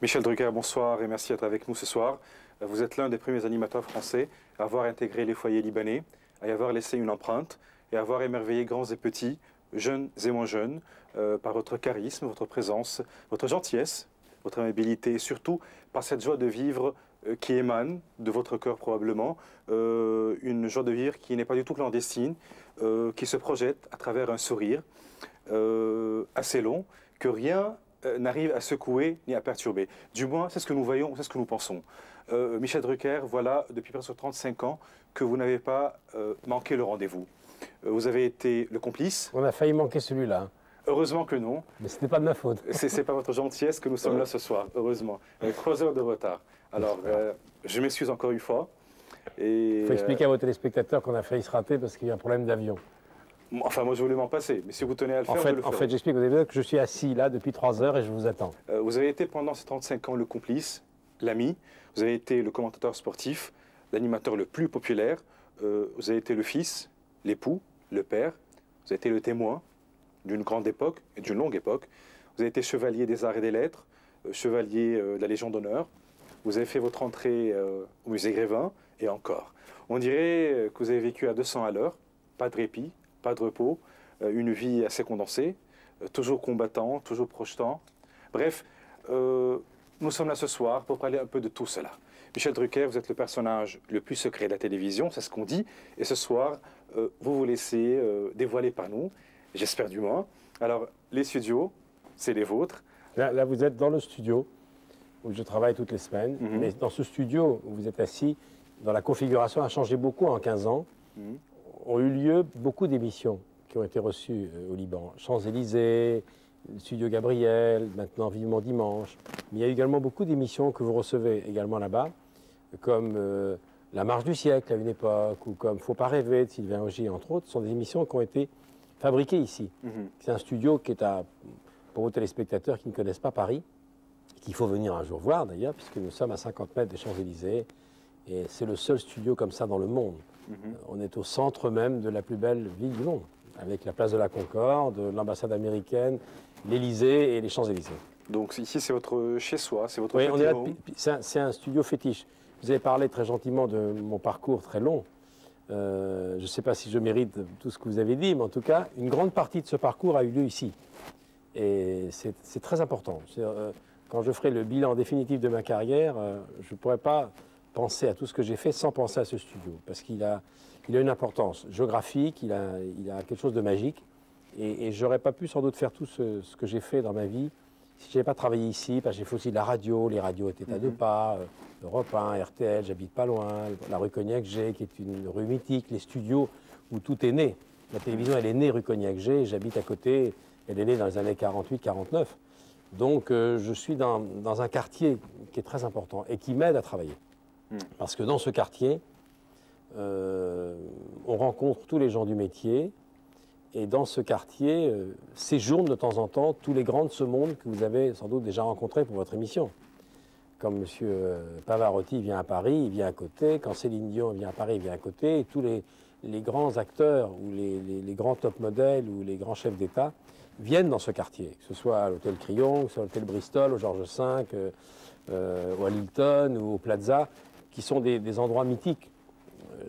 Michel Drucker, bonsoir et merci d'être avec nous ce soir. Vous êtes l'un des premiers animateurs français à avoir intégré les foyers libanais, à y avoir laissé une empreinte et à avoir émerveillé grands et petits, jeunes et moins jeunes, par votre charisme, votre présence, votre gentillesse, votre amabilité et surtout par cette joie de vivre qui émane de votre cœur probablement, une joie de vivre qui n'est pas du tout clandestine, qui se projette à travers un sourire assez long que rien n'arrive à secouer ni à perturber. Du moins, c'est ce que nous voyons, c'est ce que nous pensons. Michel Drucker, voilà depuis presque 35 ans que vous n'avez pas manqué le rendez-vous. Vous avez été le complice. On a failli manquer celui-là. Heureusement que non. Mais ce n'était pas de ma faute. C'est par votre gentillesse que nous sommes là ce soir, heureusement. Avec 3 heures de retard. Alors, je m'excuse encore une fois. Il faut expliquer à vos téléspectateurs qu'on a failli se rater parce qu'il y a un problème d'avion. Enfin, moi, je voulais m'en passer, mais si vous tenez à le faire, je le ferai. En fait, j'explique aux élèves que je suis assis là depuis 3 heures et je vous attends. Vous avez été pendant ces 35 ans le complice, l'ami. Vous avez été le commentateur sportif, l'animateur le plus populaire. Vous avez été le fils, l'époux, le père. Vous avez été le témoin d'une grande époque et d'une longue époque. Vous avez été chevalier des arts et des lettres, chevalier de la Légion d'honneur. Vous avez fait votre entrée au musée Grévin et encore. On dirait que vous avez vécu à 200 à l'heure, pas de répit, pas de repos, une vie assez condensée, toujours combattant, toujours projetant. Bref, nous sommes là ce soir pour parler un peu de tout cela. Michel Drucker, vous êtes le personnage le plus secret de la télévision, c'est ce qu'on dit. Et ce soir, vous vous laissez dévoiler par nous, j'espère du moins. Alors, les studios, c'est les vôtres. Là, vous êtes dans le studio où je travaille toutes les semaines. Mm-hmm. Mais dans ce studio où vous êtes assis, dans la configuration a changé beaucoup en 15 ans. Mm-hmm. Ont eu lieu beaucoup d'émissions qui ont été reçues au Liban. Champs-Élysées, Studio Gabriel, maintenant Vivement Dimanche. Mais il y a eu également beaucoup d'émissions que vous recevez également là-bas, comme La Marche du siècle à une époque, ou comme Faut pas rêver de Sylvain Augier, entre autres. Ce sont des émissions qui ont été fabriquées ici. Mm-hmm. C'est un studio qui est pour vos téléspectateurs qui ne connaissent pas Paris, qu'il faut venir un jour voir d'ailleurs, puisque nous sommes à 50 mètres des Champs-Élysées. Et c'est le seul studio comme ça dans le monde. Mmh. On est au centre même de la plus belle ville du monde, avec la place de la Concorde, l'ambassade américaine, l'Élysée et les Champs-Élysées. Donc ici, c'est votre chez-soi, c'est votre... Oui, c'est un studio fétiche. Vous avez parlé très gentiment de mon parcours très long. Je ne sais pas si je mérite tout ce que vous avez dit, mais en tout cas, une grande partie de ce parcours a eu lieu ici. Et c'est très important. Quand je ferai le bilan définitif de ma carrière, je ne pourrai pas penser à tout ce que j'ai fait sans penser à ce studio, parce qu'il a une importance géographique, il a quelque chose de magique, et j'aurais pas pu sans doute faire tout ce que j'ai fait dans ma vie si j'avais pas travaillé ici, parce que j'ai fait aussi de la radio, les radios étaient à 2 pas, Europe 1, RTL, j'habite pas loin, la rue Cognac-G qui est une rue mythique, les studios où tout est né, la télévision elle est née rue Cognac-G, j'habite à côté, elle est née dans les années 48-49, donc je suis dans un quartier qui est très important et qui m'aide à travailler. Parce que dans ce quartier, on rencontre tous les gens du métier. Et dans ce quartier, séjournent de temps en temps tous les grands de ce monde que vous avez sans doute déjà rencontrés pour votre émission. Quand M. Pavarotti vient à Paris, il vient à côté. Quand Céline Dion vient à Paris, il vient à côté. Et tous les grands acteurs ou les grands top modèles ou les grands chefs d'État viennent dans ce quartier. Que ce soit à l'Hôtel Crillon, que ce soit à l'Hôtel Bristol, au Georges V, ou à Lilton, ou au Plaza, qui sont des endroits mythiques.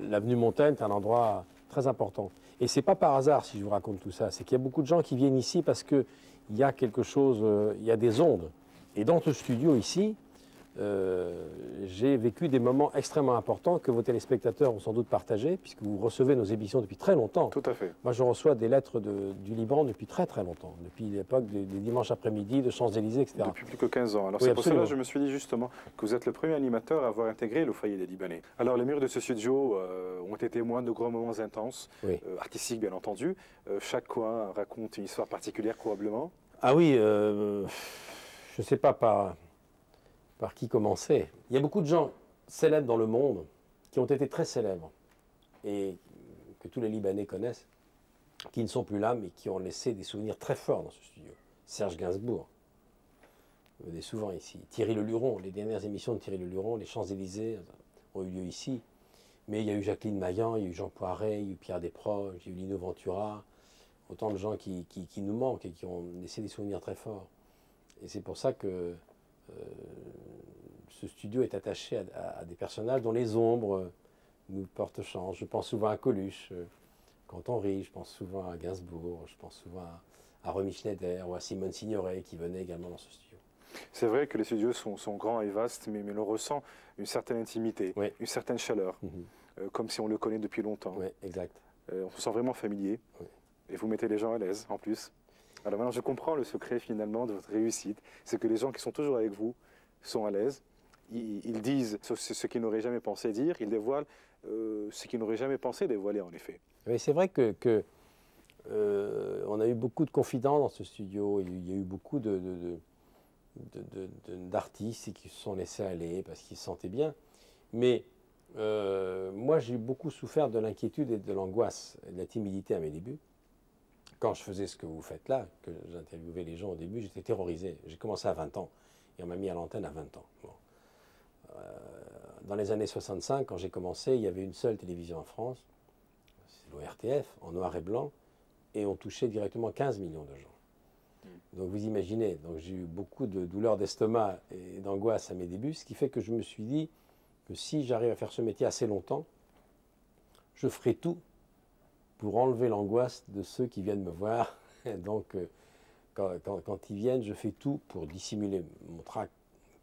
L'avenue Montaigne est un endroit très important. Et c'est pas par hasard si je vous raconte tout ça, c'est qu'il y a beaucoup de gens qui viennent ici parce qu'il y a quelque chose, il y a des ondes. Et dans ce studio ici, j'ai vécu des moments extrêmement importants que vos téléspectateurs ont sans doute partagés, puisque vous recevez nos émissions depuis très longtemps. Tout à fait. Moi je reçois des lettres du Liban depuis très longtemps, depuis l'époque des dimanches après-midi, de Champs-Élysées, etc. Depuis plus que 15 ans. Alors oui, c'est pour cela que je me suis dit justement que vous êtes le premier animateur à avoir intégré le foyer des Libanais. Alors les murs de ce studio ont été témoins de grands moments intenses, oui. Artistiques bien entendu. Chaque coin raconte une histoire particulière probablement. Ah oui, je ne sais pas par qui commencer. Il y a beaucoup de gens célèbres dans le monde qui ont été très célèbres et que tous les Libanais connaissent, qui ne sont plus là, mais qui ont laissé des souvenirs très forts dans ce studio. Serge Gainsbourg, vous venez souvent ici. Thierry Le Luron, les dernières émissions de Thierry Le Luron, les Champs-Élysées ont eu lieu ici. Mais il y a eu Jacqueline Maillan, il y a eu Jean Poiret, il y a eu Pierre Desproges, il y a eu Lino Ventura. Autant de gens qui nous manquent et qui ont laissé des souvenirs très forts. Et c'est pour ça que ce studio est attaché à des personnages dont les ombres nous portent chance. Je pense souvent à Coluche, quand on rit, je pense souvent à Gainsbourg, je pense souvent à Romy Schneider ou à Simone Signoret qui venait également dans ce studio. C'est vrai que les studios sont grands et vastes, mais l'on ressent une certaine intimité, oui, une certaine chaleur, comme si on le connaît depuis longtemps. Oui, exact. On se sent vraiment familier, oui, et vous mettez les gens à l'aise en plus. Alors maintenant je comprends le secret finalement de votre réussite, c'est que les gens qui sont toujours avec vous sont à l'aise, ils disent ce qu'ils n'auraient jamais pensé dire, ils dévoilent ce qu'ils n'auraient jamais pensé dévoiler en effet. C'est vrai qu'on a eu beaucoup de confidents dans ce studio, il y a eu beaucoup d'artistes qui se sont laissés aller parce qu'ils se sentaient bien, mais moi j'ai beaucoup souffert de l'inquiétude et de l'angoisse, de la timidité à mes débuts. Quand je faisais ce que vous faites là, que j'interviewais les gens au début, j'étais terrorisé. J'ai commencé à 20 ans et on m'a mis à l'antenne à 20 ans. Bon. Dans les années 65, quand j'ai commencé, il y avait une seule télévision en France, c'est l'ORTF, en noir et blanc, et on touchait directement 15 millions de gens. Donc vous imaginez, j'ai eu beaucoup de douleurs d'estomac et d'angoisse à mes débuts, ce qui fait que je me suis dit que si j'arrive à faire ce métier assez longtemps, je ferai tout pour enlever l'angoisse de ceux qui viennent me voir. Et donc, quand ils viennent, je fais tout pour dissimuler mon trac,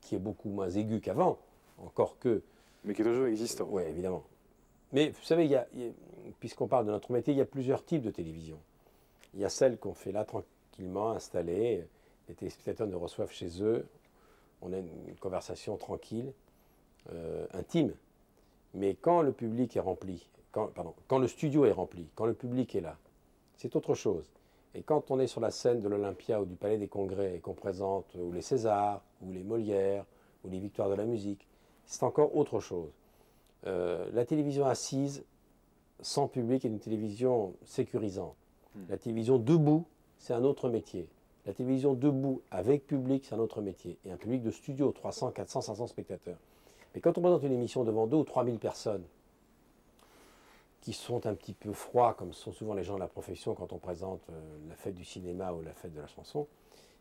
qui est beaucoup moins aigu qu'avant, encore que... Mais qui est toujours existant. Oui, évidemment. Mais vous savez, puisqu'on parle de notre métier, il y a plusieurs types de télévision. Il y a celle qu'on fait là, tranquillement, installée. Les téléspectateurs nous reçoivent chez eux. On a une conversation tranquille, intime. Mais quand le public est rempli, quand le studio est rempli, quand le public est là, c'est autre chose. Et quand on est sur la scène de l'Olympia ou du Palais des Congrès et qu'on présente ou les Césars, ou les Molières, ou les Victoires de la musique, c'est encore autre chose. La télévision assise, sans public, est une télévision sécurisante. La télévision debout, c'est un autre métier. La télévision debout avec public, c'est un autre métier. Et un public de studio, 300, 400, 500 spectateurs. Mais quand on présente une émission devant 2 ou 3000 personnes, qui sont un petit peu froids, comme sont souvent les gens de la profession quand on présente la fête du cinéma ou la fête de la chanson,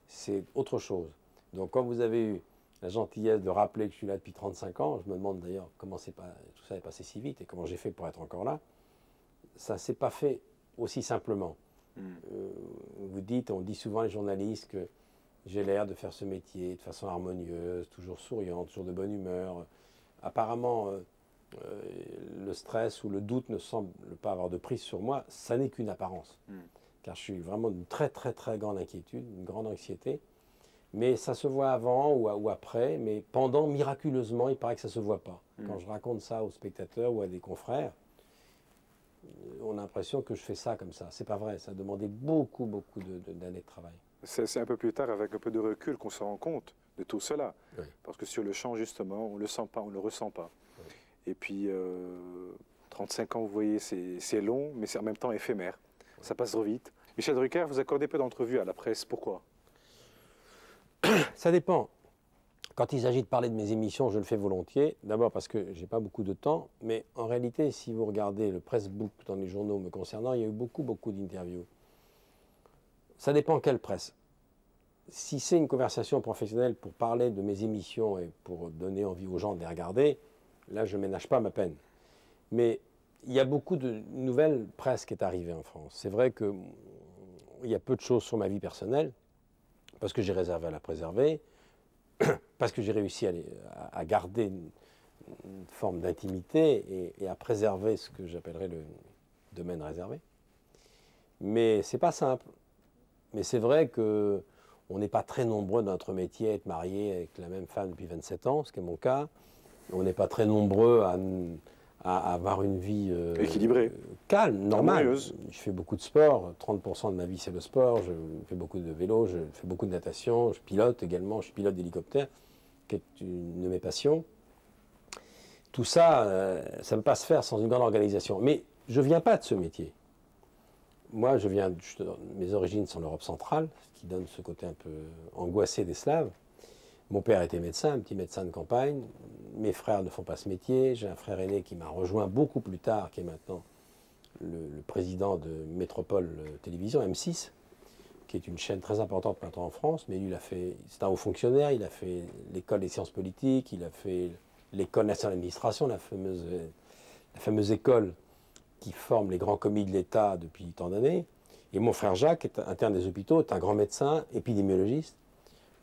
c'est autre chose. Donc quand vous avez eu la gentillesse de rappeler que je suis là depuis 35 ans, je me demande d'ailleurs comment tout ça est passé si vite et comment j'ai fait pour être encore là, ça ne s'est pas fait aussi simplement. Vous dites, on dit souvent les journalistes que j'ai l'air de faire ce métier de façon harmonieuse, toujours souriante, toujours de bonne humeur. Apparemment... le stress ou le doute ne semble pas avoir de prise sur moi, ça n'est qu'une apparence. Car je suis vraiment d'une très très très grande inquiétude, une grande anxiété. Mais ça se voit avant ou après, mais pendant, miraculeusement, il paraît que ça ne se voit pas. Quand je raconte ça aux spectateurs ou à des confrères, on a l'impression que je fais ça comme ça. C'est pas vrai, ça a demandé beaucoup, beaucoup d'années de travail. C'est un peu plus tard, avec un peu de recul, qu'on se rend compte de tout cela. Oui. Parce que sur le champ, justement, on ne le sent pas, on ne le ressent pas. Et puis, 35 ans, vous voyez, c'est long, mais c'est en même temps éphémère. Ouais. Ça passe trop vite. Michel Drucker, vous accordez peu d'entrevues à la presse. Pourquoi? Ça dépend. Quand il s'agit de parler de mes émissions, je le fais volontiers. D'abord parce que je n'ai pas beaucoup de temps. Mais en réalité, si vous regardez le pressbook dans les journaux me concernant, il y a eu beaucoup, beaucoup d'interviews. Ça dépend quelle presse. Si c'est une conversation professionnelle pour parler de mes émissions et pour donner envie aux gens de les regarder, là, je ne ménage pas ma peine. Mais il y a beaucoup de nouvelles presse qui est arrivée en France. C'est vrai qu'il y a peu de choses sur ma vie personnelle, parce que j'ai réservé à la préserver, parce que j'ai réussi à garder une forme d'intimité et à préserver ce que j'appellerais le domaine réservé. Mais ce n'est pas simple. Mais c'est vrai que on n'est pas très nombreux dans notre métier à être mariés avec la même femme depuis 27 ans, ce qui est mon cas. On n'est pas très nombreux à avoir une vie équilibrée, calme, normale. Je fais beaucoup de sport, 30% de ma vie c'est le sport, je fais beaucoup de vélo, je fais beaucoup de natation, je pilote également, je pilote d'hélicoptère, qui est une de mes passions. Tout ça, ça ne peut pas se faire sans une grande organisation. Mais je ne viens pas de ce métier. Moi, mes origines sont l'Europe centrale, ce qui donne ce côté un peu angoissé des Slaves. Mon père était médecin, un petit médecin de campagne. Mes frères ne font pas ce métier. J'ai un frère aîné qui m'a rejoint beaucoup plus tard, qui est maintenant le président de Métropole Télévision, M6. qui est une chaîne très importante maintenant en France, mais lui, c'est un haut fonctionnaire, il a fait l'école des sciences politiques, il a fait l'école nationale d'administration, la fameuse école qui forme les grands commis de l'État depuis tant d'années. Et mon frère Jacques, interne des hôpitaux, est un grand médecin, épidémiologiste,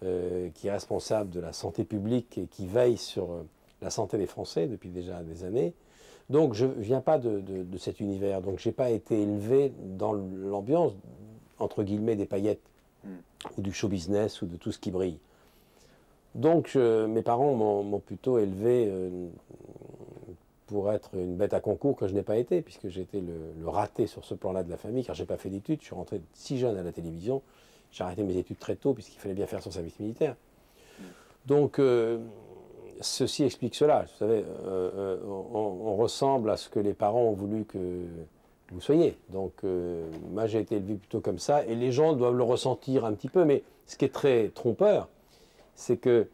qui est responsable de la santé publique et qui veille sur la santé des Français depuis déjà des années. Donc je ne viens pas de cet univers, donc je n'ai pas été élevé dans l'ambiance, entre guillemets, des paillettes, ou du show business, ou de tout ce qui brille. Donc mes parents m'ont plutôt élevé pour être une bête à concours que je n'ai pas été, puisque j'étais le raté sur ce plan-là de la famille, car je n'ai pas fait d'études, je suis rentré si jeune à la télévision, j'ai arrêté mes études très tôt, puisqu'il fallait bien faire son service militaire. Donc ceci explique cela, vous savez, on ressemble à ce que les parents ont voulu que vous soyez. Donc moi j'ai été élevé plutôt comme ça, et les gens doivent le ressentir un petit peu, mais ce qui est très trompeur, c'est que,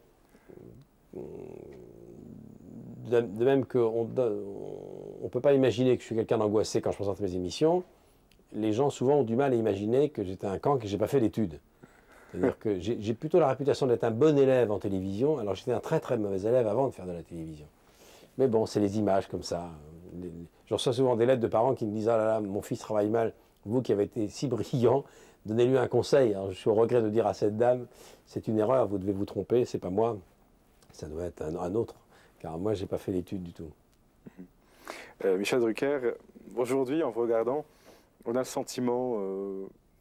de même qu'on ne peut pas imaginer que je suis quelqu'un d'angoissé quand je présente mes émissions, les gens souvent ont du mal à imaginer que j'étais un cancre et que je n'ai pas fait d'études. C'est-à-dire que j'ai plutôt la réputation d'être un bon élève en télévision, alors j'étais un très très mauvais élève avant de faire de la télévision. Mais bon, c'est les images comme ça. Je reçois souvent des lettres de parents qui me disent « Ah là là, mon fils travaille mal, vous qui avez été si brillant, donnez-lui un conseil. » Alors je suis au regret de dire à cette dame « C'est une erreur, vous devez vous tromper, c'est pas moi, ça doit être un autre. » Car moi, je n'ai pas fait d'études du tout. Michel Drucker, aujourd'hui, en vous regardant, on a le sentiment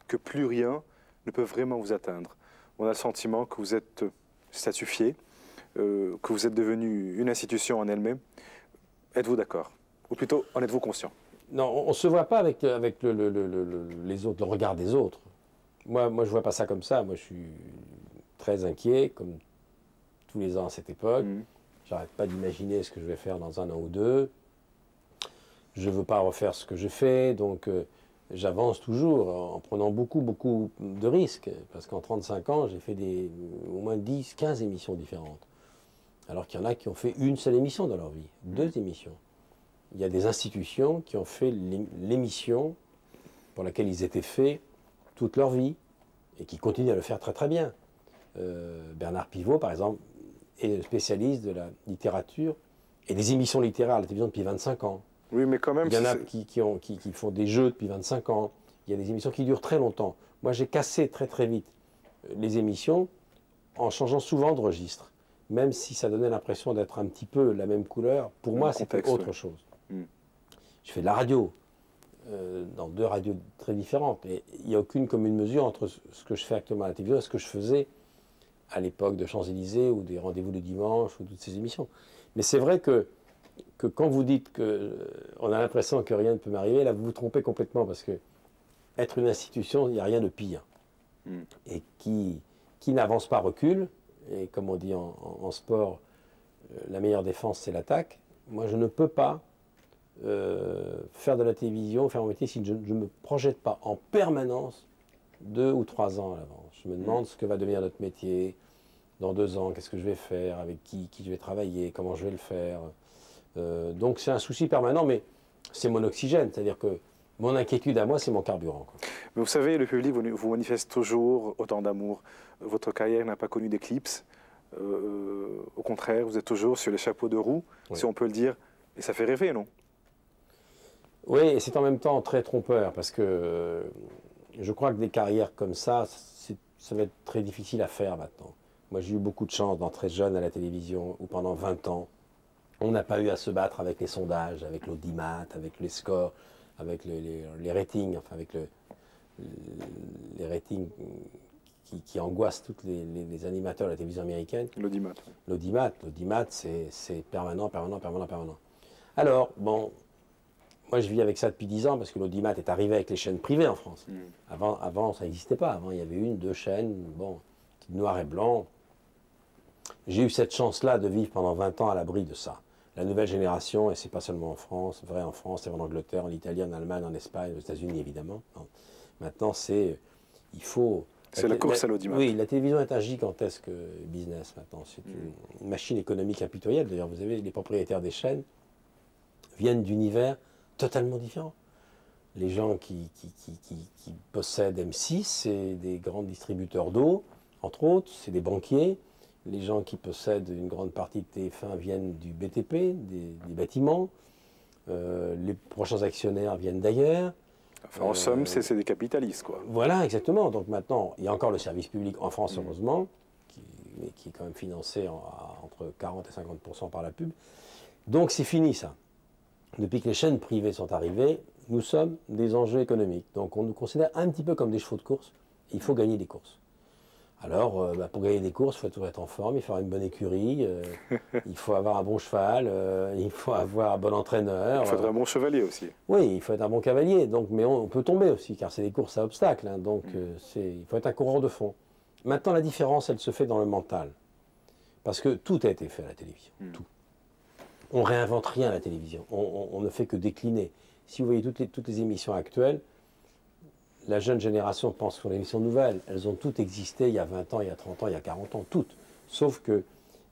que plus rien ne peut vraiment vous atteindre. On a le sentiment que vous êtes statufié, que vous êtes devenu une institution en elle-même. Êtes-vous d'accord? Ou plutôt, en êtes-vous conscient? Non, on ne se voit pas avec les autres, le regard des autres. Moi je ne vois pas ça comme ça. Moi, je suis très inquiet, comme tous les ans à cette époque. J'arrête pas d'imaginer ce que je vais faire dans un an ou deux. Je ne veux pas refaire ce que je fais, donc j'avance toujours en prenant beaucoup, beaucoup de risques. Parce qu'en 35 ans, j'ai fait au moins 10, 15 émissions différentes. Alors qu'il y en a qui ont fait une seule émission dans leur vie, 2 émissions. Il y a des institutions qui ont fait l'émission pour laquelle ils étaient faits toute leur vie et qui continuent à le faire très, très bien. Bernard Pivot, par exemple, est spécialiste de la littérature et des émissions littéraires à la télévision depuis 25 ans. Oui, mais quand même... Il y en a qui font des jeux depuis 25 ans. Il y a des émissions qui durent très longtemps. Moi, j'ai cassé très très vite les émissions en changeant souvent de registre. Même si ça donnait l'impression d'être un petit peu la même couleur, pour moi, c'était autre chose. Je fais de la radio, dans 2 radios très différentes. Et il n'y a aucune commune mesure entre ce que je fais actuellement à la télévision et ce que je faisais à l'époque de Champs-Élysées ou des rendez-vous de dimanche ou toutes ces émissions. Mais c'est vrai que quand vous dites qu'on a l'impression que rien ne peut m'arriver, là vous vous trompez complètement parce que être une institution, il n'y a rien de pire. Et qui n'avance pas recule, et comme on dit en sport, la meilleure défense c'est l'attaque. Moi je ne peux pas faire de la télévision, faire mon métier si je ne me projette pas en permanence 2 ou 3 ans à l'avance. Je me demande ce que va devenir notre métier dans 2 ans, qu'est-ce que je vais faire, avec qui je vais travailler, comment je vais le faire. Donc c'est un souci permanent, mais c'est mon oxygène, c'est-à-dire que mon inquiétude à moi, c'est mon carburant. Mais vous savez, le public vous manifeste toujours autant d'amour. Votre carrière n'a pas connu d'éclipse. Au contraire, vous êtes toujours sur les chapeaux de roue, si on peut le dire. Et ça fait rêver, non? Oui, et c'est en même temps très trompeur, parce que... je crois que des carrières comme ça, ça va être très difficile à faire maintenant. Moi, j'ai eu beaucoup de chance d'entrer jeune à la télévision, où pendant 20 ans, on n'a pas eu à se battre avec les sondages, avec l'audimat, avec les scores, avec les ratings, enfin avec les ratings qui angoissent tous les animateurs de la télévision américaine. L'audimat. L'audimat, c'est permanent, permanent, permanent, permanent. Alors, bon... Moi, je vis avec ça depuis 10 ans parce que l'audimat est arrivé avec les chaînes privées en France. Avant, ça n'existait pas. Avant, il y avait 1, 2 chaînes, bon, noir et blanc. J'ai eu cette chance-là de vivre pendant 20 ans à l'abri de ça. La nouvelle génération, et c'est pas seulement en France, vrai en France, c'est en Angleterre, en Italie, en Allemagne, en Espagne, aux États-Unis évidemment. Maintenant, c'est, il faut... C'est la course à l'audimat. Oui, la télévision est un gigantesque business maintenant. C'est une machine économique impitoyable. D'ailleurs, vous avez les propriétaires des chaînes viennent d'univers totalement différent. les gens qui possèdent M6, c'est des grands distributeurs d'eau, entre autres, c'est des banquiers. Les gens qui possèdent une grande partie de TF1 viennent du BTP, des bâtiments. Les prochains actionnaires viennent d'ailleurs. Enfin, en somme, c'est des capitalistes, quoi. Voilà, exactement. Donc maintenant, il y a encore le service public en France, heureusement, qui est quand même financé entre 40 et 50% par la pub. Donc c'est fini, ça. Depuis que les chaînes privées sont arrivées, nous sommes des enjeux économiques. Donc on nous considère un petit peu comme des chevaux de course. Il faut gagner des courses. Alors, pour gagner des courses, il faut toujours être en forme, il faut avoir une bonne écurie, il faut avoir un bon cheval, il faut avoir un bon entraîneur. Il faut être un bon chevalier aussi. Oui, il faut être un bon cavalier. Donc, mais on peut tomber aussi, car c'est des courses à obstacles. Hein, donc, il faut être un coureur de fond. Maintenant, la différence, elle se fait dans le mental. Parce que tout a été fait à la télévision, tout. On ne réinvente rien à la télévision, on ne fait que décliner. Si vous voyez toutes les émissions actuelles, la jeune génération pense sur les émissions nouvelles. Elles ont toutes existé il y a 20 ans, il y a 30 ans, il y a 40 ans, toutes. Sauf que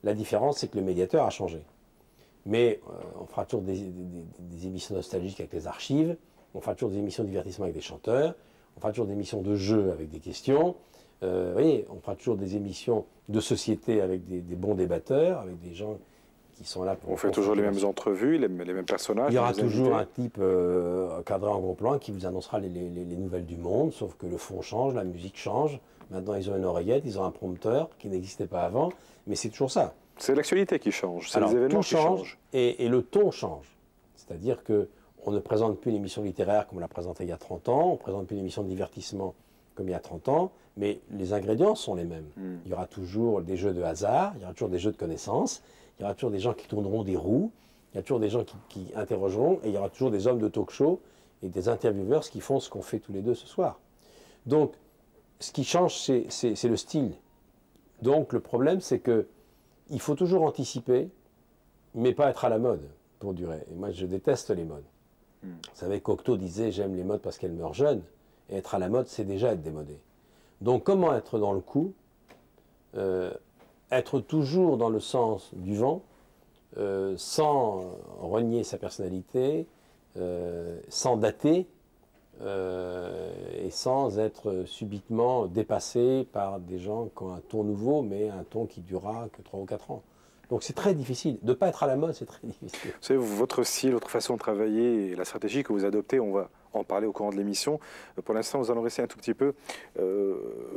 la différence, c'est que le médiateur a changé. Mais on fera toujours des émissions nostalgiques avec les archives, on fera toujours des émissions de divertissement avec des chanteurs, on fera toujours des émissions de jeu avec des questions, vous voyez, on fera toujours des émissions de société avec des bons débatteurs, avec des gens qui sont là pour... On fait toujours les mêmes entrevues, les mêmes personnages. Il y aura toujours un type cadré en gros plan qui vous annoncera les nouvelles du monde, sauf que le fond change, la musique change. Maintenant, ils ont une oreillette, ils ont un prompteur qui n'existait pas avant, mais c'est toujours ça. C'est l'actualité qui change, c'est les événements qui changent. Et le ton change. C'est-à-dire qu'on ne présente plus l'émission littéraire comme on l'a présentée il y a 30 ans, on ne présente plus l'émission de divertissement comme il y a 30 ans, mais les ingrédients sont les mêmes. Il y aura toujours des jeux de hasard, il y aura toujours des jeux de connaissances, il y aura toujours des gens qui tourneront des roues, il y a toujours des gens qui interrogeront, et il y aura toujours des hommes de talk show et des intervieweurs qui font ce qu'on fait tous les deux ce soir. Donc, ce qui change, c'est le style. Donc, le problème, c'est qu'il faut toujours anticiper, mais pas être à la mode pour durer. Et moi, je déteste les modes. Vous savez, Cocteau disait « j'aime les modes parce qu'elles meurent jeunes », et être à la mode, c'est déjà être démodé. Donc, comment être dans le coup, être toujours dans le sens du vent, sans renier sa personnalité, sans dater, et sans être subitement dépassé par des gens qui ont un ton nouveau, mais un ton qui durera que 3 ou 4 ans. Donc c'est très difficile. De ne pas être à la mode, c'est très difficile. Vous savez, votre style, votre façon de travailler, et la stratégie que vous adoptez, on va en parler au courant de l'émission. Pour l'instant, nous allons rester un tout petit peu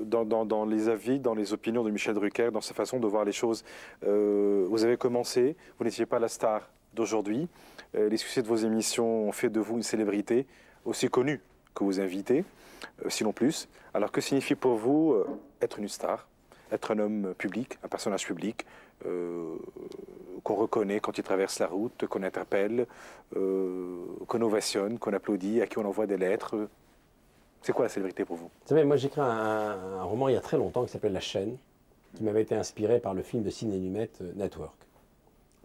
dans les avis, dans les opinions de Michel Drucker, dans sa façon de voir les choses. Vous avez commencé, vous n'étiez pas la star d'aujourd'hui. Les succès de vos émissions ont fait de vous une célébrité aussi connue que vous invitez, sinon plus. Alors que signifie pour vous être une star, être un homme public, un personnage public, qu'on reconnaît quand il traverse la route, qu'on interpelle, qu'on ovationne, qu'on applaudit, à qui on envoie des lettres. C'est quoi la célébrité pour vous? Vous savez, moi j'écris un roman il y a très longtemps qui s'appelle La Chaîne, qui m'avait été inspiré par le film de Sidney Lumet, Network.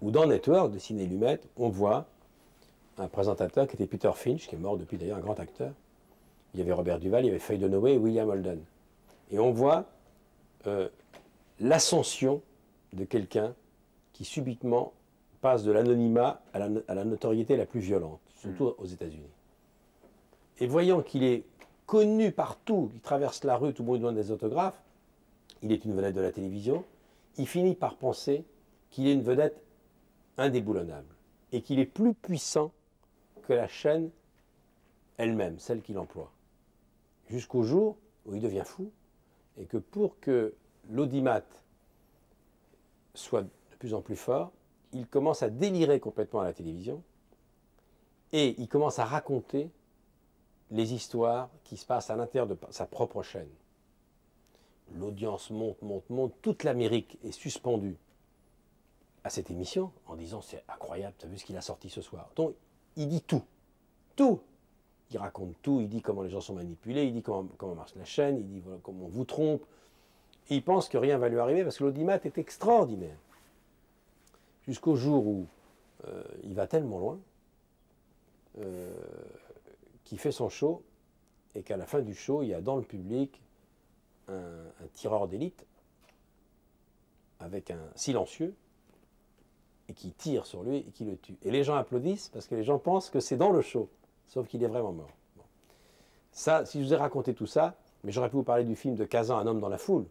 Où dans Network de Sidney Lumet, on voit un présentateur qui était Peter Finch, qui est mort depuis d'ailleurs, un grand acteur. Il y avait Robert Duval, il y avait Faye Dunaway et William Holden. Et on voit l'ascension de quelqu'un qui subitement passe de l'anonymat à la notoriété la plus violente, surtout aux États-Unis. Et voyant qu'il est connu partout, il traverse la rue, tout le monde demande des autographes, il est une vedette de la télévision, il finit par penser qu'il est une vedette indéboulonnable et qu'il est plus puissant que la chaîne elle-même, celle qu'il emploie. Jusqu'au jour où il devient fou et que pour que l'audimat soit de plus en plus fort, il commence à délirer complètement à la télévision et il commence à raconter les histoires qui se passent à l'intérieur de sa propre chaîne. L'audience monte, monte, monte, toute l'Amérique est suspendue à cette émission en disant c'est incroyable, tu as vu ce qu'il a sorti ce soir. Donc il dit tout, tout. Il raconte tout, il dit comment les gens sont manipulés, il dit comment marche la chaîne, il dit voilà, comment on vous trompe. Et il pense que rien ne va lui arriver parce que l'audimat est extraordinaire. Jusqu'au jour où il va tellement loin qu'il fait son show et qu'à la fin du show, il y a dans le public un tireur d'élite avec un silencieux et qui tire sur lui et qui le tue. Et les gens applaudissent parce que les gens pensent que c'est dans le show, sauf qu'il est vraiment mort. Bon. Ça, si je vous ai raconté tout ça, mais j'aurais pu vous parler du film de Kazan, Un homme dans la foule,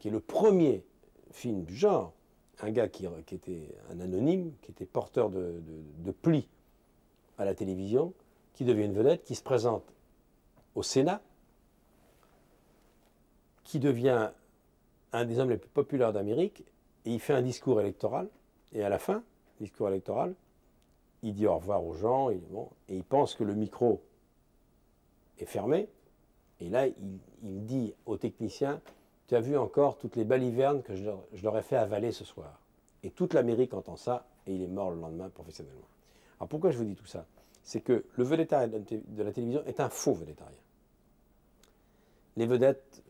qui est le premier film du genre. Un gars qui était un anonyme, qui était porteur de plis à la télévision, qui devient une vedette, qui se présente au Sénat, qui devient un des hommes les plus populaires d'Amérique, et il fait un discours électoral, et à la fin, discours électoral, il dit au revoir aux gens, et il pense que le micro est fermé, et là, il dit aux techniciens, « Tu as vu encore toutes les balivernes que je leur ai fait avaler ce soir. » Et toute l'Amérique entend ça, et il est mort le lendemain professionnellement. Alors pourquoi je vous dis tout ça? C'est que le vedettariat de la télévision est un faux vedettariat. Les vedettes,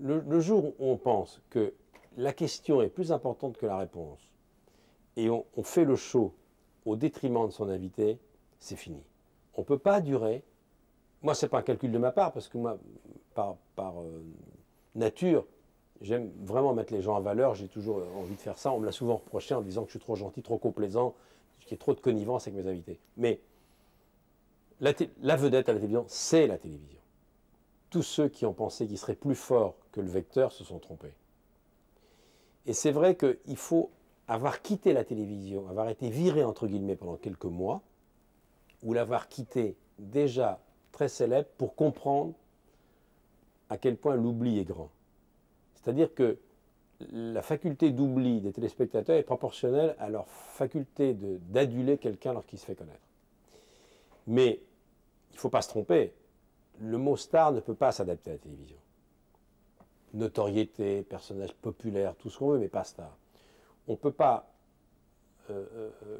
le jour où on pense que la question est plus importante que la réponse, et on fait le show au détriment de son invité, c'est fini. On ne peut pas durer. Moi, ce n'est pas un calcul de ma part, parce que moi, par nature, j'aime vraiment mettre les gens en valeur, j'ai toujours envie de faire ça. On me l'a souvent reproché en me disant que je suis trop gentil, trop complaisant, qu'il y ait trop de connivence avec mes invités. Mais la vedette à la télévision, c'est la télévision. Tous ceux qui ont pensé qu'ils seraient plus forts que le vecteur se sont trompés. Et c'est vrai qu'il faut avoir quitté la télévision, avoir été viré entre guillemets pendant quelques mois, ou l'avoir quitté déjà très célèbre pour comprendre à quel point l'oubli est grand. C'est-à-dire que la faculté d'oubli des téléspectateurs est proportionnelle à leur faculté d'aduler quelqu'un lorsqu'il se fait connaître. Mais il ne faut pas se tromper, le mot star ne peut pas s'adapter à la télévision. Notoriété, personnage populaire, tout ce qu'on veut, mais pas star. On ne peut pas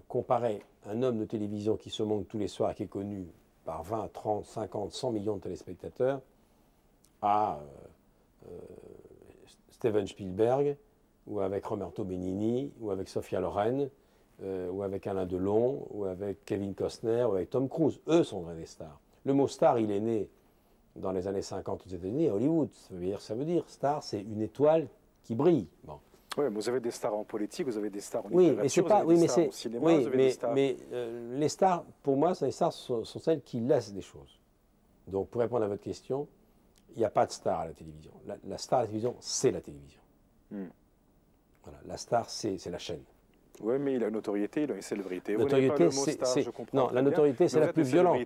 comparer un homme de télévision qui se montre tous les soirs, qui est connu par 20, 30, 50, 100 millions de téléspectateurs, à Steven Spielberg, ou avec Roberto Benini, ou avec Sophia Loren, ou avec Alain Delon, ou avec Kevin Costner, ou avec Tom Cruise. Eux sont des stars. Le mot star, il est né dans les années 50 aux États-Unis, à Hollywood. Ça veut dire star, c'est une étoile qui brille. Bon. Oui, mais vous avez des stars en politique, vous avez des stars en littérature, au cinéma, vous avez des stars. Mais les stars, pour moi, les stars sont celles qui laissent des choses. Donc, pour répondre à votre question, il n'y a pas de star à la télévision. La star à la télévision, c'est la télévision. Mm. Voilà, la star, c'est la chaîne. Oui, mais la notoriété, la célébrité. Notoriété, c'est... Non, la notoriété, c'est la plus violente.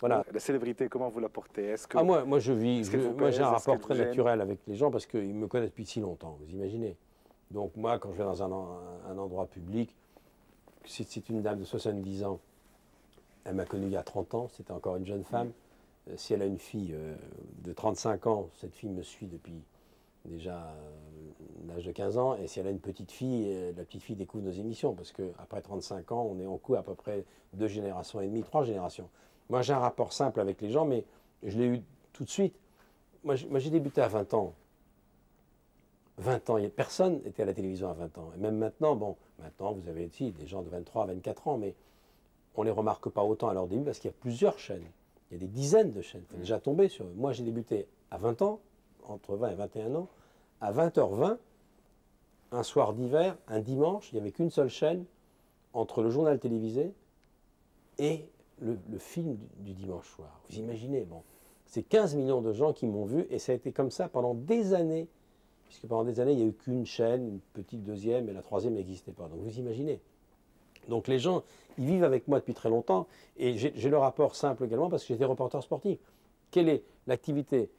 Voilà. La célébrité, comment vous la portez? Est-ce que... Ah, moi, je vis... Moi, j'ai un rapport très naturel avec les gens parce qu'ils me connaissent depuis si longtemps, vous imaginez. Donc, moi, quand je vais dans un endroit public, si c'est une dame de 70 ans, elle m'a connue il y a 30 ans, c'était encore une jeune femme. Mm. Si elle a une fille de 35 ans, cette fille me suit depuis déjà l'âge de 15 ans. Et si elle a une petite fille, la petite fille découvre nos émissions. Parce qu'après 35 ans, on est en cours à peu près 2 générations et demie, 3 générations. Moi, j'ai un rapport simple avec les gens, mais je l'ai eu tout de suite. Moi, j'ai débuté à 20 ans. 20 ans, personne n'était à la télévision à 20 ans. Et même maintenant, bon, maintenant, vous avez aussi des gens de 23 à 24 ans, mais on ne les remarque pas autant à leur début parce qu'il y a plusieurs chaînes. Il y a des dizaines de chaînes. Il faut déjà tomber sur eux. Moi, j'ai débuté à 20 ans, entre 20 et 21 ans, à 20h20, un soir d'hiver, un dimanche, il n'y avait qu'une seule chaîne entre le journal télévisé et le film du dimanche soir. Vous imaginez, bon, c'est 15 millions de gens qui m'ont vu et ça a été comme ça pendant des années, puisque pendant des années, il n'y a eu qu'une chaîne, une petite deuxième et la troisième n'existait pas. Donc, vous imaginez. Donc les gens, ils vivent avec moi depuis très longtemps et j'ai le rapport simple également parce que j'étais reporter sportif. Quelle est l'activité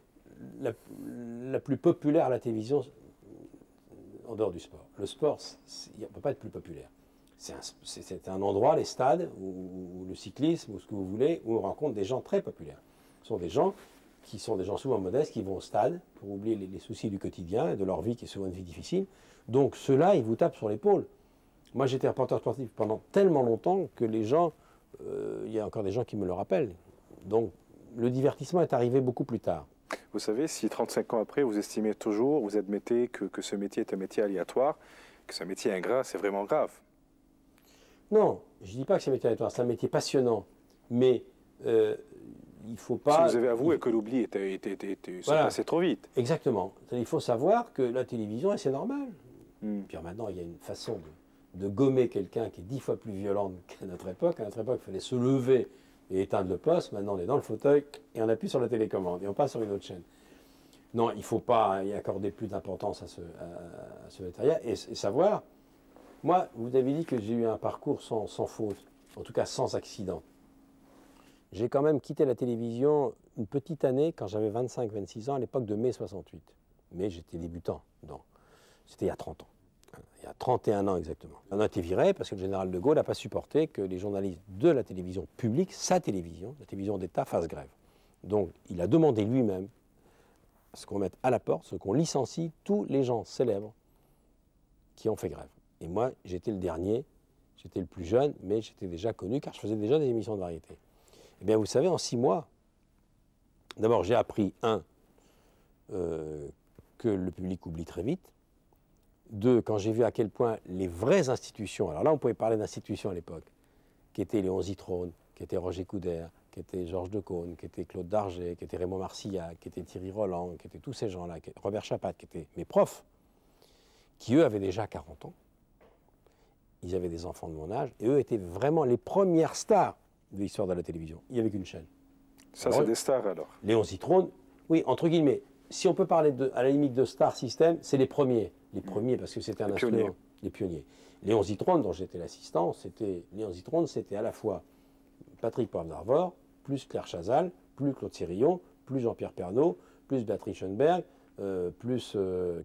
la plus populaire à la télévision en dehors du sport? Le sport, il ne peut pas être plus populaire. C'est un endroit, les stades, ou le cyclisme, ou ce que vous voulez, où on rencontre des gens très populaires. Ce sont des gens qui sont des gens souvent modestes, qui vont au stade pour oublier les soucis du quotidien et de leur vie qui est souvent une vie difficile. Donc ceux-là, ils vous tapent sur l'épaule. Moi, j'étais reporter sportif pendant tellement longtemps que les gens, il y a encore des gens qui me le rappellent. Donc, le divertissement est arrivé beaucoup plus tard. Vous savez, si 35 ans après, vous estimez toujours, vous admettez que ce métier est un métier aléatoire, que ce métier ingrat, c'est vraiment grave. Non, je ne dis pas que c'est un métier aléatoire, c'est un métier passionnant. Mais il ne faut pas... Si vous avez avoué que l'oubli était voilà. Passé trop vite. Exactement. Il faut savoir que la télévision, c'est normal. Mm. Puis maintenant, il y a une façon de gommer quelqu'un qui est 10 fois plus violente qu'à notre époque. À notre époque, il fallait se lever et éteindre le poste. Maintenant, on est dans le fauteuil et on appuie sur la télécommande et on passe sur une autre chaîne. Non, il ne faut pas y accorder plus d'importance à ce matériel. Et savoir, moi, vous avez dit que j'ai eu un parcours sans faute, en tout cas sans accident. J'ai quand même quitté la télévision une petite année, quand j'avais 25-26 ans, à l'époque de mai 68. Mais j'étais débutant. C'était il y a 30 ans. Il y a 31 ans exactement. On a été viré parce que le général de Gaulle n'a pas supporté que les journalistes de la télévision publique, sa télévision, la télévision d'État, fassent grève. Donc il a demandé lui-même ce qu'on mette à la porte, ce qu'on licencie tous les gens célèbres qui ont fait grève. Et moi, j'étais le dernier, j'étais le plus jeune, mais j'étais déjà connu car je faisais déjà des émissions de variété. Eh bien, vous savez, en 6 mois, d'abord, j'ai appris, 1, que le public oublie très vite. 2, quand j'ai vu à quel point les vraies institutions, alors là, on pouvait parler d'institutions à l'époque, qui étaient Léon Zitrone, qui étaient Roger Coudert, qui étaient Georges Decaune, qui étaient Claude Darget, qui étaient Raymond Marcillac, qui étaient Thierry Roland, qui étaient tous ces gens-là, Robert Chapatte, qui étaient mes profs, qui, eux, avaient déjà 40 ans. Ils avaient des enfants de mon âge, et eux étaient vraiment les premières stars de l'histoire de la télévision. Il n'y avait qu'une chaîne. Ça, c'est des stars, alors. Léon Zitrone, oui, entre guillemets. Si on peut parler, à la limite, de star system, c'est les premiers. Les premiers, parce que c'était un instrument. Les pionniers. Léon Zitrone, dont j'étais l'assistant, c'était à la fois Patrick Poivre d'Arvor, plus Claire Chazal, plus Claude Sérillon, plus Jean-Pierre Pernaut, plus Béatrice Schoenberg, plus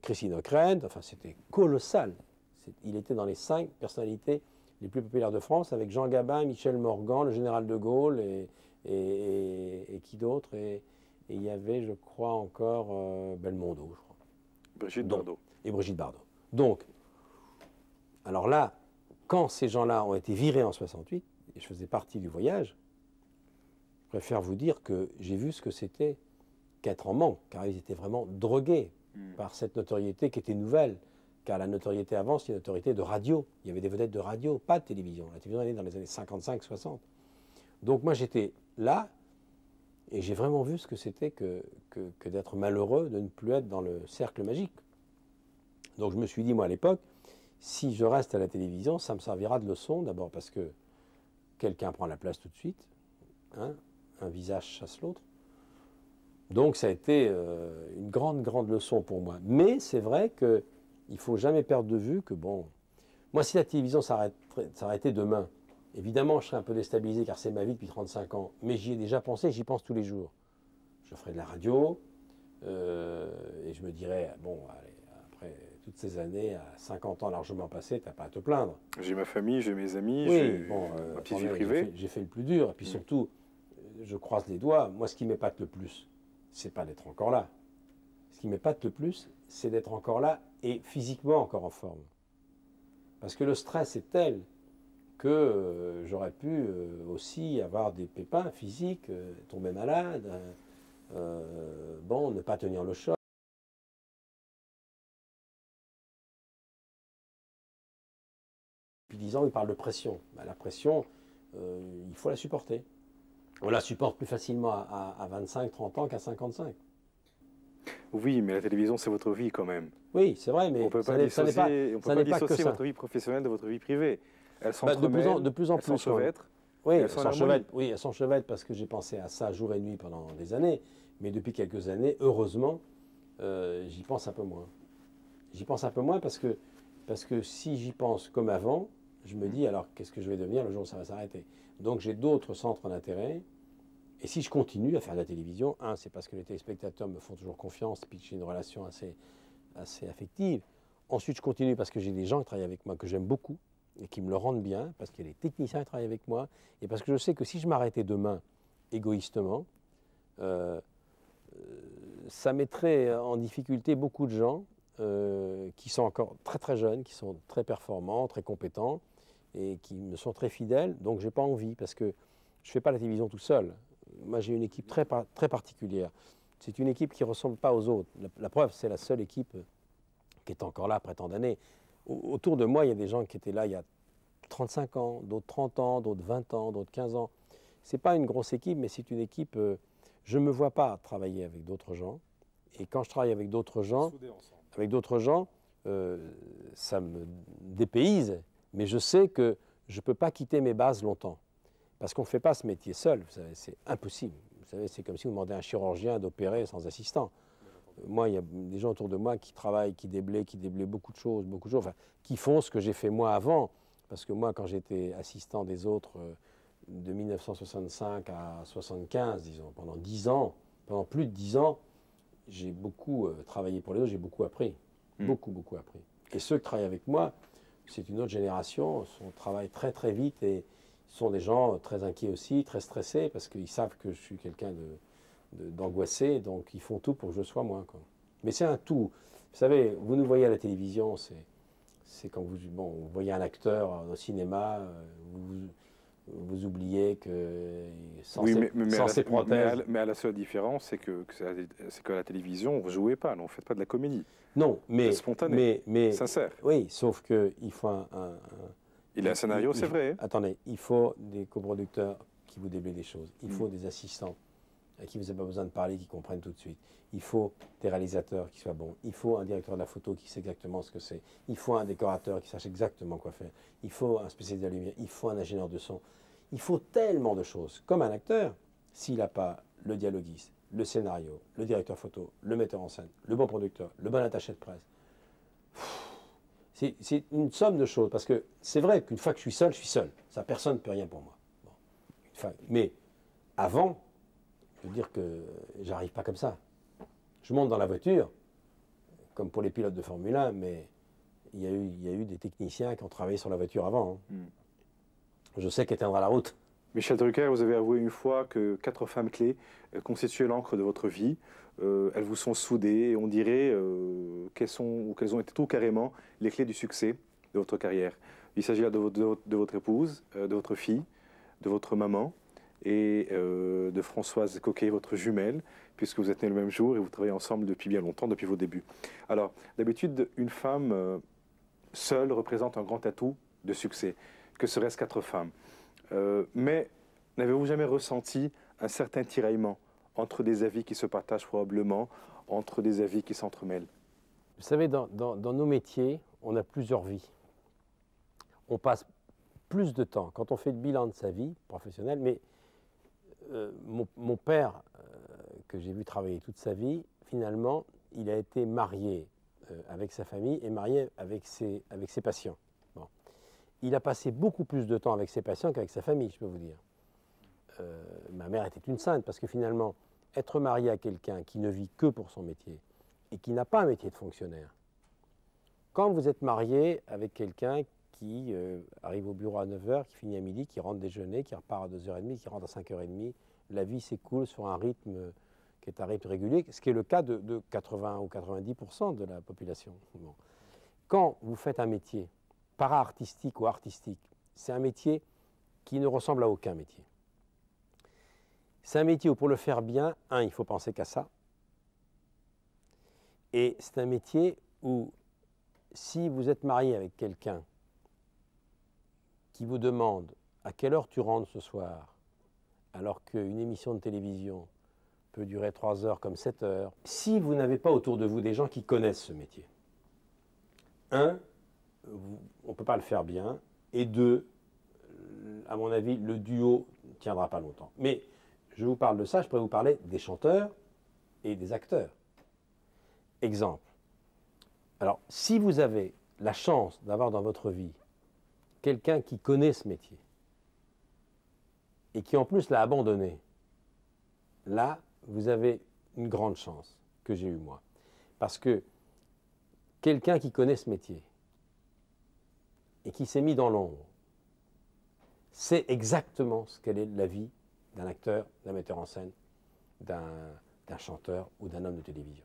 Christine Ockrent. Enfin, c'était colossal. Il était dans les 5 personnalités les plus populaires de France, avec Jean Gabin, Michel Morgan, le général de Gaulle et qui d'autre, et il y avait, je crois, encore Belmondo, je crois. Brigitte Bardot. Et Brigitte Bardot. Donc, alors là, quand ces gens-là ont été virés en 68, et je faisais partie du voyage, je préfère vous dire que j'ai vu ce que c'était qu'être en manque, car ils étaient vraiment drogués par cette notoriété qui était nouvelle. Car la notoriété avant, c'était une notoriété de radio. Il y avait des vedettes de radio, pas de télévision. La télévision, elle est dans les années 55-60. Donc moi, j'étais là, et j'ai vraiment vu ce que c'était que d'être malheureux, de ne plus être dans le cercle magique. Donc je me suis dit, moi, à l'époque, si je reste à la télévision, ça me servira de leçon, d'abord parce que quelqu'un prend la place tout de suite, hein, un visage chasse l'autre. Donc ça a été une grande, grande leçon pour moi. Mais c'est vrai que il ne faut jamais perdre de vue que, bon, moi, si la télévision s'arrêtait demain, évidemment, je serais un peu déstabilisé, car c'est ma vie depuis 35 ans, mais j'y ai déjà pensé, j'y pense tous les jours. Je ferai de la radio, et je me dirais, bon, allez, après toutes ces années, à 50 ans largement passés, tu n'as pas à te plaindre. J'ai ma famille, j'ai mes amis, oui, bon, ma petite vie privée. J'ai fait le plus dur, et puis surtout, je croise les doigts. Moi, ce qui m'épate le plus, c'est pas d'être encore là. Ce qui m'épate le plus, c'est d'être encore là et physiquement encore en forme. Parce que le stress est tel que j'aurais pu aussi avoir des pépins physiques, tomber malade, bon, ne pas tenir le choc. Depuis 10 ans, il parle de pression. Ben, la pression, il faut la supporter. On la supporte plus facilement à 25-30 ans qu'à 55. Oui, mais la télévision, c'est votre vie quand même. Oui, c'est vrai, mais on peut pas dissocier, on peut pas dissocier votre vie professionnelle de votre vie privée. Elles s'entrevêtrent. De plus en plus. Elles s'enchevêtrent. Oui, elles s'enchevêtrent parce que j'ai pensé à ça jour et nuit pendant des années. Mais depuis quelques années, heureusement, j'y pense un peu moins. J'y pense un peu moins parce que si j'y pense comme avant, je me dis alors qu'est-ce que je vais devenir le jour où ça va s'arrêter. Donc j'ai d'autres centres d'intérêt. Et si je continue à faire de la télévision, 1, c'est parce que les téléspectateurs me font toujours confiance, puis que j'ai une relation assez affective. Ensuite, je continue parce que j'ai des gens qui travaillent avec moi, que j'aime beaucoup, et qui me le rendent bien, parce qu'il y a des techniciens qui travaillent avec moi, et parce que je sais que si je m'arrêtais demain, égoïstement, ça mettrait en difficulté beaucoup de gens qui sont encore très très jeunes, qui sont très performants, très compétents, et qui me sont très fidèles, donc je n'ai pas envie, parce que je ne fais pas la télévision tout seul. Moi, j'ai une équipe très particulière. C'est une équipe qui ne ressemble pas aux autres. La preuve, c'est la seule équipe qui est encore là après tant d'années. Autour de moi, il y a des gens qui étaient là il y a 35 ans, d'autres 30 ans, d'autres 20 ans, d'autres 15 ans. Ce n'est pas une grosse équipe, mais c'est une équipe... je ne me vois pas travailler avec d'autres gens. Et quand je travaille avec d'autres gens, ça me dépayse. Mais je sais que je ne peux pas quitter mes bases longtemps. Parce qu'on ne fait pas ce métier seul, vous savez, c'est impossible. Vous savez, c'est comme si vous demandez à un chirurgien d'opérer sans assistant. Moi, il y a des gens autour de moi qui travaillent, qui déblaient beaucoup de choses, enfin, qui font ce que j'ai fait moi avant. Parce que moi, quand j'étais assistant des autres de 1965 à 75, disons, pendant 10 ans, pendant plus de 10 ans, j'ai beaucoup travaillé pour les autres, j'ai beaucoup appris. Beaucoup appris. Et ceux qui travaillent avec moi, c'est une autre génération, on travaille très vite et ce sont des gens très inquiets aussi, très stressés, parce qu'ils savent que je suis quelqu'un d'angoissé, donc ils font tout pour que je sois moins, quoi. Mais c'est un tout. Vous savez, vous nous voyez à la télévision, c'est quand vous voyez un acteur au cinéma, vous oubliez que sans ses prothèses... Mais à la seule différence, c'est que à la télévision, vous ne jouez pas, vous ne faites pas de la comédie. Non, mais... spontané, sincère. Oui, sauf qu'il faut un scénario, c'est vrai. Attendez, il faut des coproducteurs qui vous déblaient des choses. Il faut des assistants à qui vous n'avez pas besoin de parler, qui comprennent tout de suite. Il faut des réalisateurs qui soient bons. Il faut un directeur de la photo qui sait exactement ce que c'est. Il faut un décorateur qui sache exactement quoi faire. Il faut un spécialiste de la lumière. Il faut un ingénieur de son. Il faut tellement de choses. Comme un acteur, s'il n'a pas le dialoguiste, le scénario, le directeur photo, le metteur en scène, le bon producteur, le bon attaché de presse. C'est une somme de choses. Parce que c'est vrai qu'une fois que je suis seul, je suis seul. Ça, personne ne peut rien pour moi. Bon. Mais avant... je veux dire que j'arrive pas comme ça. Je monte dans la voiture, comme pour les pilotes de Formule 1, mais il y a eu des techniciens qui ont travaillé sur la voiture avant. Hein. Je sais qu'éteindra la route. Michel Drucker, vous avez avoué une fois que 4 femmes clés constituaient l'encre de votre vie. Elles vous sont soudées et on dirait qu'elles ont été tout carrément les clés du succès de votre carrière. Il s'agit là de votre épouse, de votre fille, de votre maman, et de Françoise Coquet, votre jumelle, puisque vous êtes nés le même jour et vous travaillez ensemble depuis bien longtemps, depuis vos débuts. Alors, d'habitude, une femme seule représente un grand atout de succès. Que serait-ce 4 femmes? Mais n'avez-vous jamais ressenti un certain tiraillement entre des avis qui se partagent probablement, entre des avis qui s'entremêlent? Vous savez, dans nos métiers, on a plusieurs vies. On passe plus de temps, quand on fait le bilan de sa vie professionnelle, mais... mon père, que j'ai vu travailler toute sa vie, finalement, il a été marié avec sa famille et marié avec ses patients. Bon. Il a passé beaucoup plus de temps avec ses patients qu'avec sa famille, je peux vous dire. Ma mère était une sainte, parce que finalement, être marié à quelqu'un qui ne vit que pour son métier et qui n'a pas un métier de fonctionnaire, quand vous êtes marié avec quelqu'un qui arrive au bureau à 9h, qui finit à midi, qui rentre déjeuner, qui repart à 2h30, qui rentre à 5h30. La vie s'écoule sur un rythme qui est un rythme régulier, ce qui est le cas de 80 ou 90% de la population. Bon. Quand vous faites un métier para-artistique ou artistique, c'est un métier qui ne ressemble à aucun métier. C'est un métier où pour le faire bien, il faut penser qu'à ça. Et c'est un métier où si vous êtes marié avec quelqu'un qui vous demande à quelle heure tu rentres ce soir, alors qu'une émission de télévision peut durer 3 heures comme 7 heures, si vous n'avez pas autour de vous des gens qui connaissent ce métier, 1, on ne peut pas le faire bien, et 2, à mon avis, le duo ne tiendra pas longtemps. Mais je vous parle de ça, je pourrais vous parler des chanteurs et des acteurs. Exemple. Alors, si vous avez la chance d'avoir dans votre vie quelqu'un qui connaît ce métier et qui en plus l'a abandonné, là, vous avez une grande chance que j'ai eue moi. Parce que quelqu'un qui connaît ce métier et qui s'est mis dans l'ombre, c'est exactement ce qu'elle est la vie d'un acteur, d'un metteur en scène, d'un chanteur ou d'un homme de télévision.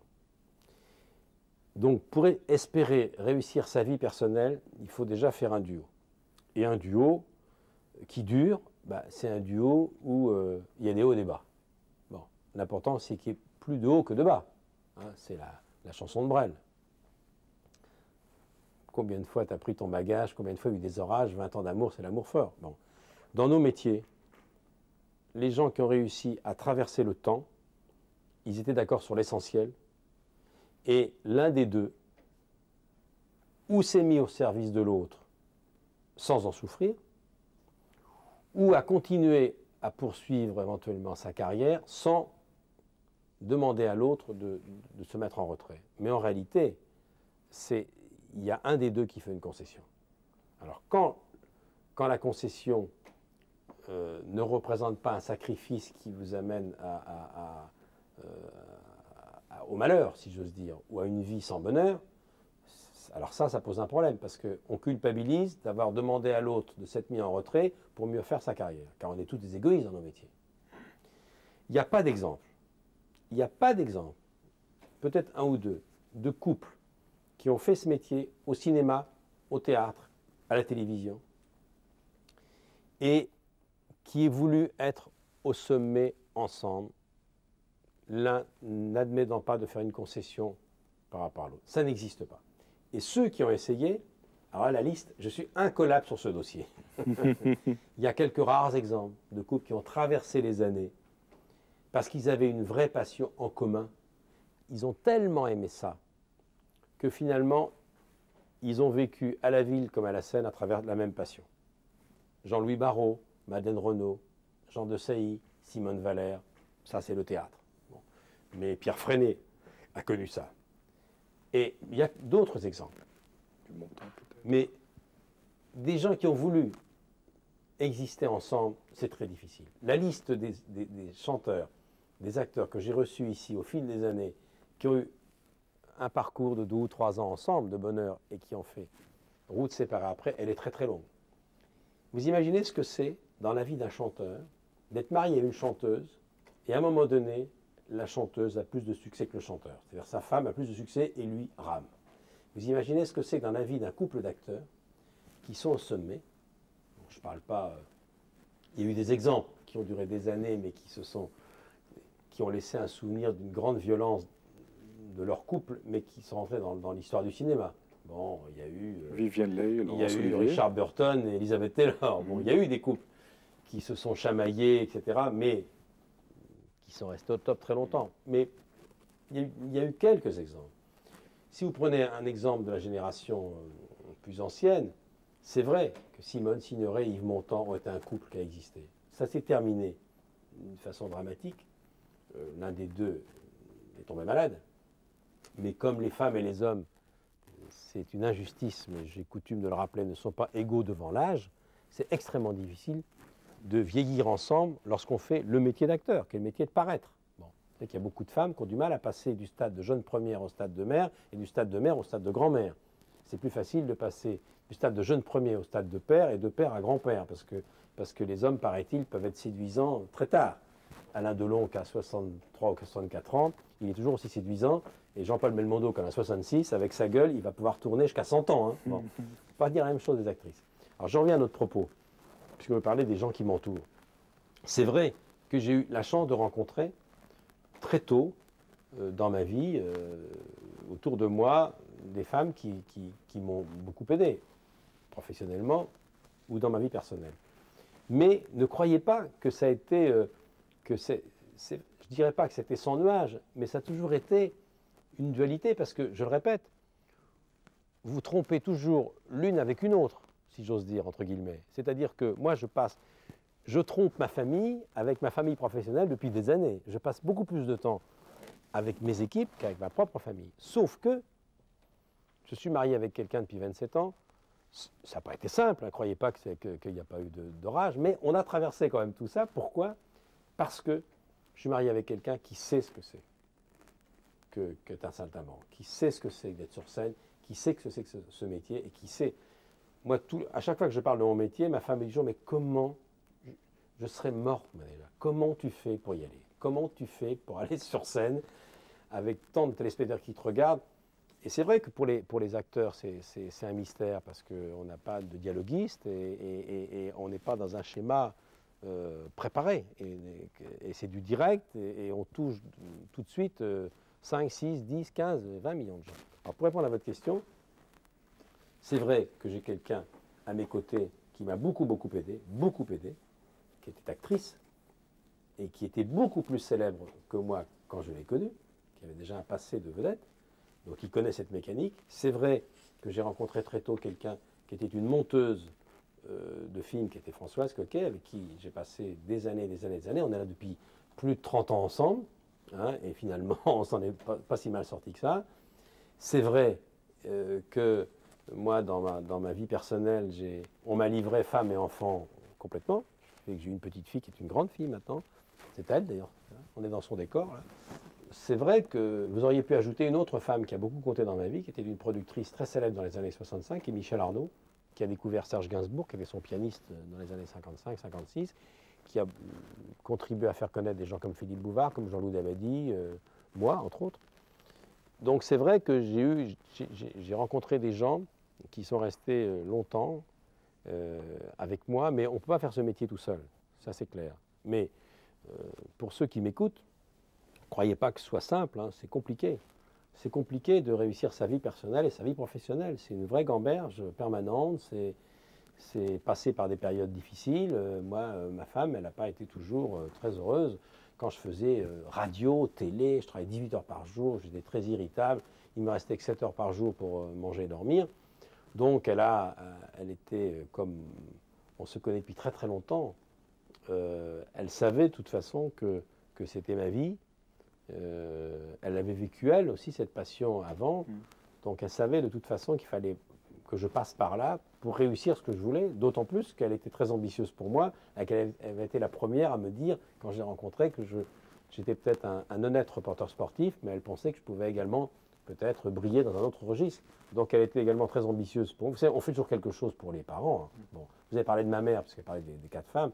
Donc, pour espérer réussir sa vie personnelle, il faut déjà faire un duo. Et un duo qui dure, c'est un duo où il y a des hauts et des bas. Bon, l'important, c'est qu'il y ait plus de hauts que de bas. Hein, c'est la chanson de Brel. Combien de fois tu as pris ton bagage, combien de fois il y a eu des orages, 20 ans d'amour, c'est l'amour fort. Bon. Dans nos métiers, les gens qui ont réussi à traverser le temps, ils étaient d'accord sur l'essentiel. Et l'un des deux, ou s'est mis au service de l'autre, sans en souffrir, ou à continuer à poursuivre éventuellement sa carrière sans demander à l'autre de se mettre en retrait. Mais en réalité, il y a un des deux qui fait une concession. Alors quand la concession ne représente pas un sacrifice qui vous amène au malheur, si j'ose dire, ou à une vie sans bonheur, alors ça pose un problème, parce qu'on culpabilise d'avoir demandé à l'autre de s'être mis en retrait pour mieux faire sa carrière, car on est tous des égoïstes dans nos métiers. Il n'y a pas d'exemple. Il n'y a pas d'exemple, peut-être un ou deux, de couples qui ont fait ce métier au cinéma, au théâtre, à la télévision, et qui aient voulu être au sommet ensemble, l'un n'admettant pas de faire une concession par rapport à l'autre. Ça n'existe pas. Et ceux qui ont essayé, alors à la liste, je suis incollable sur ce dossier. Il y a quelques rares exemples de couples qui ont traversé les années parce qu'ils avaient une vraie passion en commun. Ils ont tellement aimé ça que finalement, ils ont vécu à la ville comme à la scène à travers la même passion. Jean-Louis Barrault, Madeleine Renaud, Jean de Sailly, Simone Valère, ça c'est le théâtre. Bon. Mais Pierre Freinet a connu ça. Et il y a d'autres exemples. Du montant, mais des gens qui ont voulu exister ensemble, c'est très difficile. La liste des chanteurs, des acteurs que j'ai reçus ici au fil des années, qui ont eu un parcours de 2 ou 3 ans ensemble de bonheur et qui ont fait route séparée après, elle est très très longue. Vous imaginez ce que c'est dans la vie d'un chanteur d'être marié à une chanteuse et à un moment donné, la chanteuse a plus de succès que le chanteur. C'est-à-dire sa femme a plus de succès et lui rame. Vous imaginez ce que c'est dans la vie d'un couple d'acteurs qui sont au sommet. Bon, je ne parle pas... il y a eu des exemples qui ont duré des années mais qui ont laissé un souvenir d'une grande violence de leur couple mais qui sont rentrés dans l'histoire du cinéma. Bon, il y a eu... Viviane Leigh, il y a eu Richard Burton et Elizabeth Taylor. Bon, il y a eu des couples qui se sont chamaillés, etc. mais... ils sont restés au top très longtemps. Mais il y a eu quelques exemples. Si vous prenez un exemple de la génération plus ancienne, c'est vrai que Simone Signoret et Yves Montand ont été un couple qui a existé. Ça s'est terminé d'une façon dramatique. L'un des deux est tombé malade. Mais comme les femmes et les hommes, c'est une injustice, mais j'ai coutume de le rappeler, ne sont pas égaux devant l'âge, c'est extrêmement difficile de vieillir ensemble lorsqu'on fait le métier d'acteur, qui est le métier de paraître. Bon. C'est qu'il y a beaucoup de femmes qui ont du mal à passer du stade de jeune première au stade de mère et du stade de mère au stade de grand-mère. C'est plus facile de passer du stade de jeune premier au stade de père et de père à grand-père parce que les hommes, paraît-il, peuvent être séduisants très tard. Alain Delon, qui a 63 ou 64 ans, il est toujours aussi séduisant. Et Jean-Paul Belmondo, qui en a 66, avec sa gueule, il va pouvoir tourner jusqu'à 100 ans. Hein. Bon. On ne peut pas dire la même chose des actrices. Alors j'en reviens à notre propos, puisque vous parlez des gens qui m'entourent. C'est vrai que j'ai eu la chance de rencontrer très tôt dans ma vie, autour de moi, des femmes qui m'ont beaucoup aidé, professionnellement ou dans ma vie personnelle. Mais ne croyez pas que ça a été... je ne dirais pas que c'était sans nuage, mais ça a toujours été une dualité, parce que, je le répète, vous trompez toujours l'une avec une autre, si j'ose dire, entre guillemets. C'est-à-dire que moi, je trompe ma famille avec ma famille professionnelle depuis des années. Je passe beaucoup plus de temps avec mes équipes qu'avec ma propre famille. Sauf que je suis marié avec quelqu'un depuis 27 ans. Ça n'a pas été simple, hein. Croyez pas qu'il n'y a pas eu d'orage, mais on a traversé quand même tout ça. Pourquoi? Parce que je suis marié avec quelqu'un qui sait ce que c'est qu'être un saltimbanque, qui sait ce que c'est d'être sur scène, qui sait ce que c'est que ce métier et qui sait... Moi, à chaque fois que je parle de mon métier, ma femme me dit toujours, mais comment je serais morte, Manela. Comment tu fais pour y aller? Comment tu fais pour aller sur scène avec tant de téléspectateurs qui te regardent? Et c'est vrai que pour les acteurs, c'est un mystère parce qu'on n'a pas de dialoguiste et on n'est pas dans un schéma préparé. Et c'est du direct et on touche tout de suite 5, 6, 10, 15, 20 millions de gens. Alors pour répondre à votre question, c'est vrai que j'ai quelqu'un à mes côtés qui m'a beaucoup aidé, qui était actrice et qui était beaucoup plus célèbre que moi quand je l'ai connue, qui avait déjà un passé de vedette, donc qui connaît cette mécanique. C'est vrai que j'ai rencontré très tôt quelqu'un qui était une monteuse de film qui était Françoise Coquet, avec qui j'ai passé des années et des années et des années. On est là depuis plus de 30 ans ensemble, hein, et finalement, on s'en est pas si mal sorti que ça. C'est vrai que moi, dans ma vie personnelle, on m'a livré femme et enfant complètement. J'ai une petite fille qui est une grande fille maintenant. C'est elle d'ailleurs, on est dans son décor. C'est vrai que vous auriez pu ajouter une autre femme qui a beaucoup compté dans ma vie, qui était une productrice très célèbre dans les années 65, et Michel Arnaud, qui a découvert Serge Gainsbourg, qui avait son pianiste dans les années 55-56, qui a contribué à faire connaître des gens comme Philippe Bouvard, comme Jean-Loup Damadi, moi, entre autres. Donc c'est vrai que j'ai rencontré des gens qui sont restés longtemps avec moi, mais on ne peut pas faire ce métier tout seul, ça c'est clair. Mais pour ceux qui m'écoutent, ne croyez pas que ce soit simple, hein, c'est compliqué. C'est compliqué de réussir sa vie personnelle et sa vie professionnelle. C'est une vraie gamberge permanente, c'est passer par des périodes difficiles. Moi, ma femme, elle n'a pas été toujours très heureuse. Quand je faisais radio, télé, je travaillais 18 heures par jour, j'étais très irritable. Il me restait que 7 heures par jour pour manger et dormir. Donc, elle était comme... On se connaît depuis très très longtemps. Elle savait de toute façon que c'était ma vie. Elle avait vécu, elle aussi, cette passion avant. Donc, elle savait de toute façon qu'il fallait que je passe par là pour réussir ce que je voulais. D'autant plus qu'elle était très ambitieuse pour moi. Elle avait été la première à me dire, quand je l'ai rencontrée, que j'étais peut-être un honnête reporter sportif, mais elle pensait que je pouvais également peut-être briller dans un autre registre. Donc, elle était également très ambitieuse pour moi. Vous savez, on fait toujours quelque chose pour les parents. Hein. Bon, vous avez parlé de ma mère, parce qu'elle parlait des 4 femmes.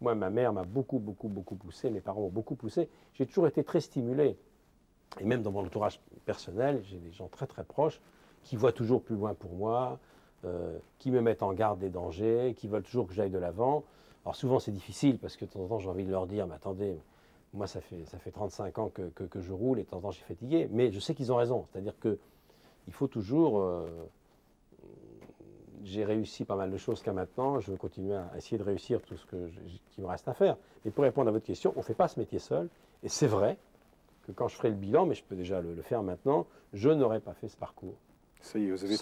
Moi, ma mère m'a beaucoup, beaucoup, beaucoup poussé, mes parents m'ont beaucoup poussé. J'ai toujours été très stimulé. Et même dans mon entourage personnel, j'ai des gens très, très proches qui voient toujours plus loin pour moi, qui me mettent en garde des dangers, qui veulent toujours que j'aille de l'avant. Alors souvent, c'est difficile parce que de temps en temps, j'ai envie de leur dire, mais attendez, moi, ça fait 35 ans que je roule et de temps en temps, je suis fatigué. Mais je sais qu'ils ont raison. C'est-à-dire qu'il faut toujours... J'ai réussi pas mal de choses qu'à maintenant, je veux continuer à essayer de réussir tout ce qui me reste à faire. Mais pour répondre à votre question, on ne fait pas ce métier seul. Et c'est vrai que quand je ferai le bilan, mais je peux déjà le faire maintenant, je n'aurais pas fait ce parcours. Ça y est, vous avez...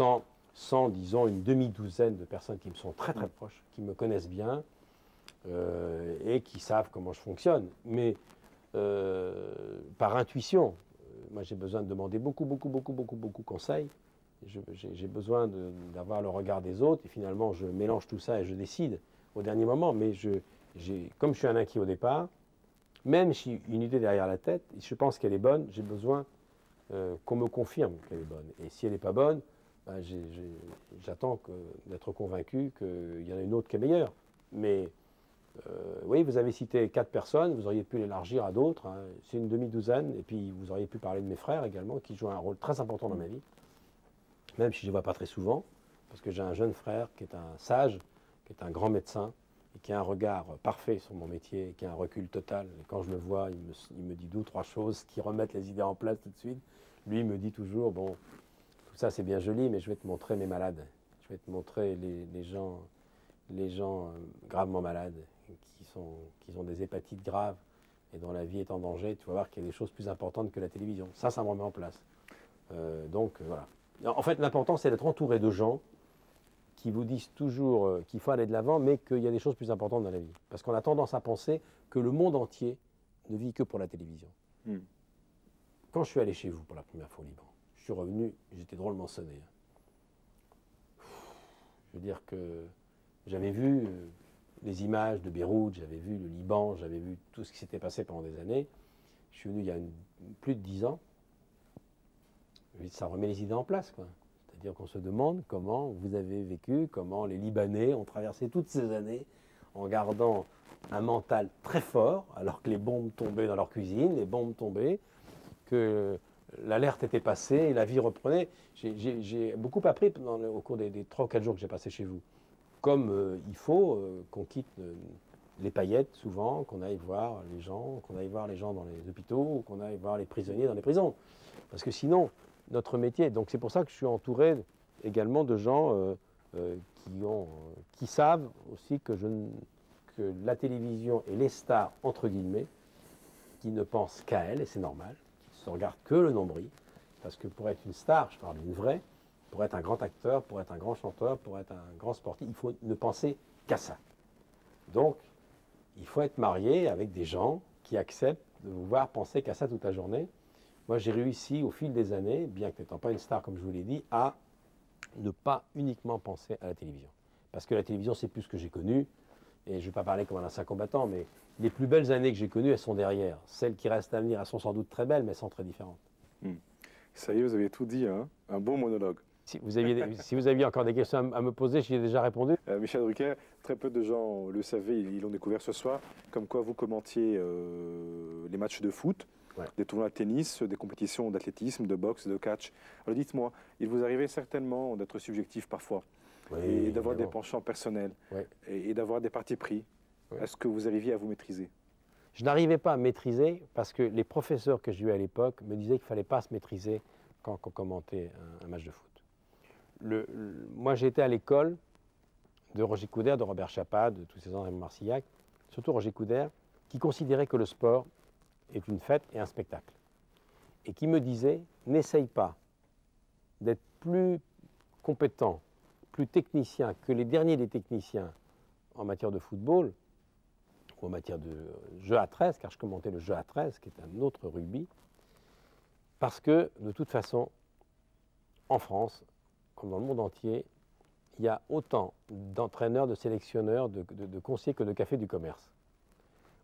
sans, disons, une demi-douzaine de personnes qui me sont très très proches, qui me connaissent bien et qui savent comment je fonctionne. Mais par intuition, moi j'ai besoin de demander beaucoup de conseils. J'ai besoin d'avoir le regard des autres et finalement je mélange tout ça et je décide au dernier moment. Mais comme je suis un inquiet au départ, même si j'ai une idée derrière la tête, je pense qu'elle est bonne, j'ai besoin qu'on me confirme qu'elle est bonne. Et si elle n'est pas bonne, ben j'attends d'être convaincu qu'il y en a une autre qui est meilleure. Mais oui, vous avez cité 4 personnes, vous auriez pu l'élargir à d'autres, hein. C'est une demi-douzaine et puis vous auriez pu parler de mes frères également qui jouent un rôle très important dans ma vie. Même si je ne les vois pas très souvent, parce que j'ai un jeune frère qui est un sage, qui est un grand médecin, et qui a un regard parfait sur mon métier, qui a un recul total. Et quand je le vois, il me dit 2 ou 3 choses qui remettent les idées en place tout de suite. Lui, il me dit toujours, bon, tout ça c'est bien joli, mais je vais te montrer mes malades. Je vais te montrer les gens gravement malades, qui ont des hépatites graves, et dont la vie est en danger. Tu vas voir qu'il y a des choses plus importantes que la télévision. Ça me remet en place. Donc, voilà. En fait, l'important, c'est d'être entouré de gens qui vous disent toujours qu'il faut aller de l'avant, mais qu'il y a des choses plus importantes dans la vie. Parce qu'on a tendance à penser que le monde entier ne vit que pour la télévision. Mm. Quand je suis allé chez vous pour la première fois au Liban, je suis revenu, j'étais drôlement sonné. Je veux dire que j'avais vu les images de Beyrouth, j'avais vu le Liban, j'avais vu tout ce qui s'était passé pendant des années. Je suis venu il y a plus de 10 ans. Ça remet les idées en place, quoi. C'est-à-dire qu'on se demande comment vous avez vécu, comment les Libanais ont traversé toutes ces années en gardant un mental très fort, alors que les bombes tombaient dans leur cuisine, les bombes tombaient, que l'alerte était passée et la vie reprenait. J'ai beaucoup appris au cours des 3 ou 4 jours que j'ai passé chez vous. Comme il faut qu'on quitte les paillettes souvent, qu'on aille voir les gens, dans les hôpitaux, qu'on aille voir les prisonniers dans les prisons. Parce que sinon... notre métier. Donc c'est pour ça que je suis entouré également de gens qui savent aussi que la télévision et les stars, entre guillemets, qui ne pensent qu'à elles, et c'est normal, qui ne se regardent que le nombril, parce que pour être une star, je parle d'une vraie, Pour être un grand acteur, pour être un grand chanteur, pour être un grand sportif, il faut ne penser qu'à ça. Donc, il faut être marié avec des gens qui acceptent de vous voir penser qu'à ça toute la journée. Moi, j'ai réussi au fil des années, bien que n'étant pas une star, comme je vous l'ai dit, à ne pas uniquement penser à la télévision. Parce que la télévision, c'est plus ce que j'ai connu. Et je ne vais pas parler comme un ancien combattant, mais les plus belles années que j'ai connues, elles sont derrière. Celles qui restent à venir, elles sont sans doute très belles, mais elles sont très différentes. Mmh. Ça y est, vous avez tout dit, hein? Un beau monologue. Si vous aviez encore des questions à me poser, j'y ai déjà répondu. Michel Drucker, très peu de gens le savaient, ils l'ont découvert ce soir, comme quoi vous commentiez les matchs de foot, ouais, des tournois de tennis, des compétitions d'athlétisme, de boxe, de catch. Alors dites-moi, il vous arrivait certainement d'être subjectif parfois, oui, et d'avoir des penchants personnels, oui, et d'avoir des partis pris. Oui. Est-ce que vous arriviez à vous maîtriser? Je n'arrivais pas à maîtriser parce que les professeurs que j'ai eus à l'époque me disaient qu'il ne fallait pas se maîtriser quand on commentait un match de foot. Moi, j'étais à l'école de Roger Coudert, de Robert Chapatte, de tous ces gens de Marcillac, surtout Roger Coudert, qui considérait que le sport est une fête et un spectacle. Et qui me disait, n'essaye pas d'être plus compétent, plus technicien que les derniers des techniciens en matière de football, ou en matière de jeu à 13, car je commentais le jeu à 13, qui est un autre rugby, parce que, de toute façon, en France, comme dans le monde entier, il y a autant d'entraîneurs, de sélectionneurs, de conseillers que de cafés du commerce.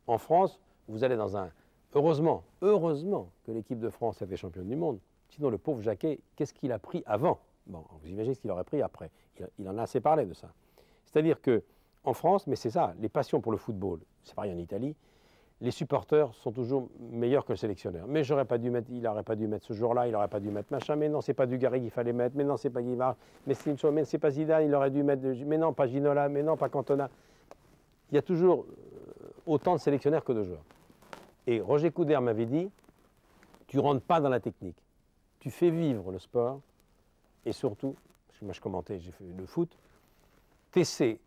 En France, vous allez dans un... Heureusement que l'équipe de France a été championne du monde. Sinon, le pauvre Jacquet, qu'est-ce qu'il a pris avant? Bon, vous imaginez ce qu'il aurait pris après. Il en a assez parlé de ça. C'est-à-dire que en France, mais c'est ça, les passions pour le football, c'est pareil en Italie, les supporters sont toujours meilleurs que le sélectionneur. Mais j'aurais pas dû mettre, il n'aurait pas dû mettre ce jour-là, il n'aurait pas dû mettre machin, mais non, c'est pas Dugarry qu'il fallait mettre, mais non, c'est pas Guimard, mais c'est pas Zidane, il aurait dû mettre, mais non, pas Ginola, mais non, pas Cantona. Il y a toujours autant de sélectionneurs que de joueurs. Et Roger Coudert m'avait dit, tu ne rentres pas dans la technique, tu fais vivre le sport, et surtout, parce que moi je commentais, j'ai fait le foot, t'essaies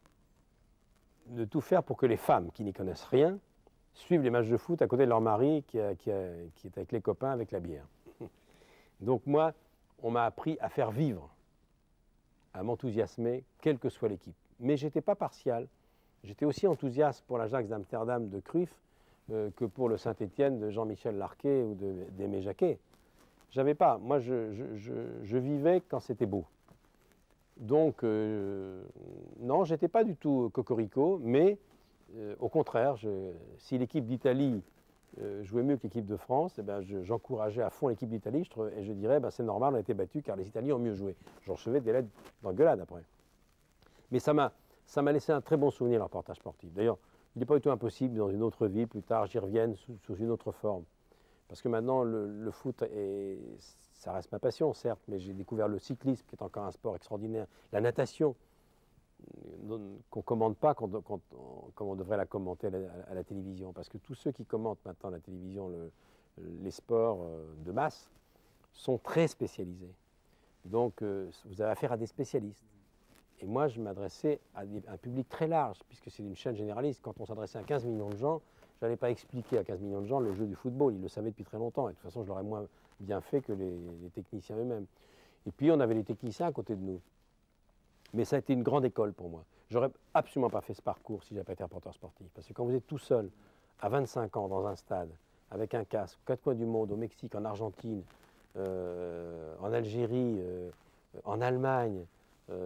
de tout faire pour que les femmes qui n'y connaissent rien suivent les matchs de foot à côté de leur mari qui est avec les copains avec la bière. Donc moi, on m'a appris à faire vivre, à m'enthousiasmer, quelle que soit l'équipe. Mais je n'étais pas partial. J'étais aussi enthousiaste pour l'Ajax d'Amsterdam de Cruyff que pour le Saint-Étienne de Jean-Michel Larquet ou d'Aimé Jacquet. J'avais pas. Moi, je vivais quand c'était beau. Donc, non, je n'étais pas du tout cocorico, mais au contraire, si l'équipe d'Italie jouait mieux que l'équipe de France, eh ben, j'encourageais à fond l'équipe d'Italie et je dirais, ben, c'est normal, on a été battus car les Italiens ont mieux joué. J'en recevais des lettres d'engueulade après. Mais ça m'a laissé un très bon souvenir, le reportage sportif. D'ailleurs, il n'est pas du tout impossible dans une autre vie, plus tard, j'y revienne sous une autre forme. Parce que maintenant, le foot est... Ça reste ma passion, certes, mais j'ai découvert le cyclisme, qui est encore un sport extraordinaire. La natation, qu'on ne commente pas comme on devrait la commenter à la télévision. Parce que tous ceux qui commentent maintenant à la télévision les sports de masse sont très spécialisés. Donc, vous avez affaire à des spécialistes. Et moi, je m'adressais à un public très large, puisque c'est une chaîne généraliste. Quand on s'adressait à 15 millions de gens, je n'allais pas expliquer à 15 millions de gens le jeu du football. Ils le savaient depuis très longtemps. Et de toute façon, je l'aurais moins bien fait que les techniciens eux-mêmes. Et puis, on avait les techniciens à côté de nous. Mais ça a été une grande école pour moi. J'aurais absolument pas fait ce parcours si j'avais pas été reporter sportif. Parce que quand vous êtes tout seul, à 25 ans, dans un stade, avec un casque, aux quatre coins du monde, au Mexique, en Argentine, en Algérie, en Allemagne,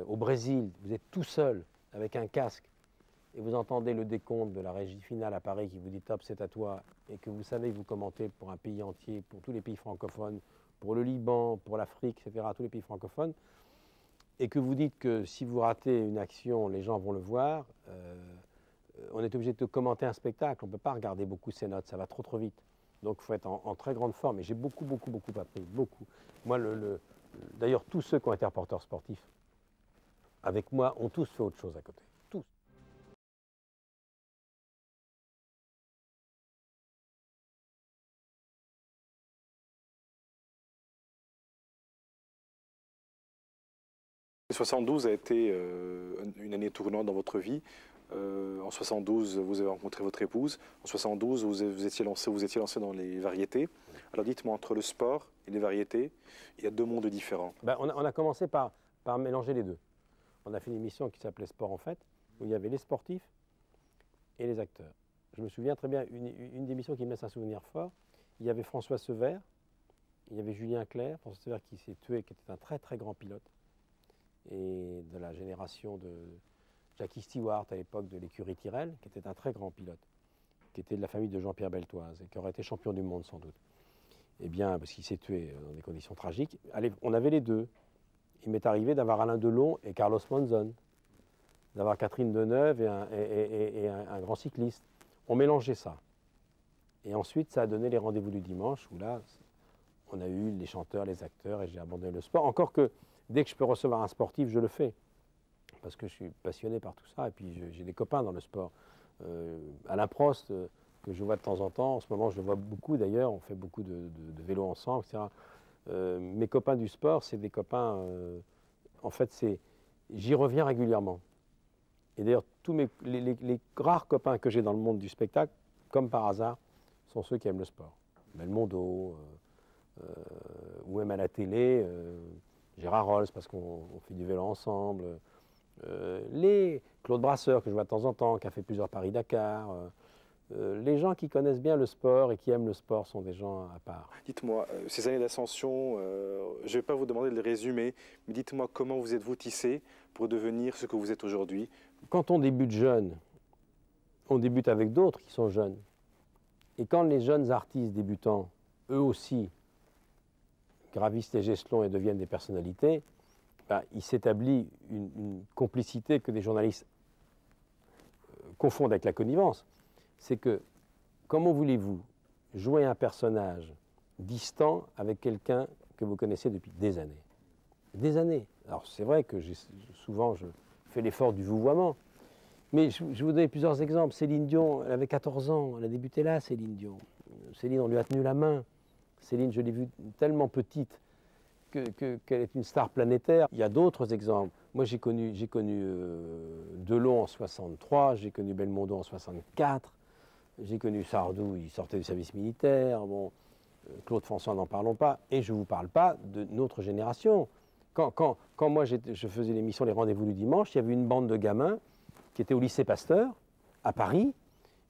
au Brésil, vous êtes tout seul, avec un casque, et vous entendez le décompte de la régie finale à Paris qui vous dit « top, c'est à toi », et que vous savez que vous commentez pour un pays entier, pour tous les pays francophones, pour le Liban, pour l'Afrique, etc., tous les pays francophones, et que vous dites que si vous ratez une action, les gens vont le voir, on est obligé de commenter un spectacle, on ne peut pas regarder beaucoup ces notes, ça va trop vite. Donc il faut être en très grande forme, et j'ai beaucoup appris, beaucoup. Moi, d'ailleurs, tous ceux qui ont été reporters sportifs avec moi ont tous fait autre chose à côté. – 72 a été une année tournante dans votre vie. En 72, vous avez rencontré votre épouse. En 72, vous étiez lancé dans les variétés. Alors dites-moi, entre le sport et les variétés, il y a deux mondes différents. – On a commencé par par mélanger les deux. On a fait une émission qui s'appelait Sport en Fête, où il y avait les sportifs et les acteurs. Je me souviens très bien, une des émissions qui me laisse un souvenir fort, il y avait François Severt, il y avait Julien Clerc, François Severt qui s'est tué, qui était un très très grand pilote, et de la génération de Jackie Stewart à l'époque de l'écurie Tyrrell, qui était un très grand pilote, qui était de la famille de Jean-Pierre Beltoise, et qui aurait été champion du monde sans doute. Eh bien, parce qu'il s'est tué dans des conditions tragiques. Allez, on avait les deux. Il m'est arrivé d'avoir Alain Delon et Carlos Monzon, d'avoir Catherine Deneuve et un grand cycliste. On mélangeait ça. Et ensuite, ça a donné les rendez-vous du dimanche, où là, on a eu les chanteurs, les acteurs, et j'ai abandonné le sport. Encore que, dès que je peux recevoir un sportif, je le fais. Parce que je suis passionné par tout ça, et puis j'ai des copains dans le sport. Alain Prost, que je vois de temps en temps, en ce moment je le vois beaucoup d'ailleurs, on fait beaucoup de vélo ensemble, etc. Mes copains du sport, c'est des copains, en fait c'est, j'y reviens régulièrement. Et d'ailleurs tous les rares copains que j'ai dans le monde du spectacle, comme par hasard, sont ceux qui aiment le sport. Belmondo, ou même à la télé, Gérard Rolls, parce qu'on fait du vélo ensemble, les Claude Brasseur, que je vois de temps en temps, qui a fait plusieurs Paris-Dakar. Les gens qui connaissent bien le sport et qui aiment le sport sont des gens à part. Dites-moi, ces années d'ascension, je ne vais pas vous demander de les résumer, mais dites-moi comment vous êtes-vous tissé pour devenir ce que vous êtes aujourd'hui? Quand on débute jeune, on débute avec d'autres qui sont jeunes. Et quand les jeunes artistes débutants, eux aussi, gravissent les échelons et deviennent des personnalités, bah, il s'établit une complicité que des journalistes confondent avec la connivence. C'est que, comment voulez-vous jouer un personnage distant avec quelqu'un que vous connaissez depuis des années? Des années. Alors c'est vrai que souvent je fais l'effort du vouvoiement, mais je vous donne plusieurs exemples. Céline Dion, elle avait 14 ans, elle a débuté là, Céline Dion. Céline, on lui a tenu la main. Céline, je l'ai vue tellement petite qu'elle est une star planétaire. Il y a d'autres exemples. Moi, j'ai connu Delon en 63, j'ai connu Belmondo en 64. J'ai connu Sardou, il sortait du service militaire, bon, Claude François, n'en parlons pas, et je ne vous parle pas de notre génération. Quand moi je faisais l'émission Les Rendez-vous du Dimanche, il y avait une bande de gamins qui étaient au lycée Pasteur, à Paris,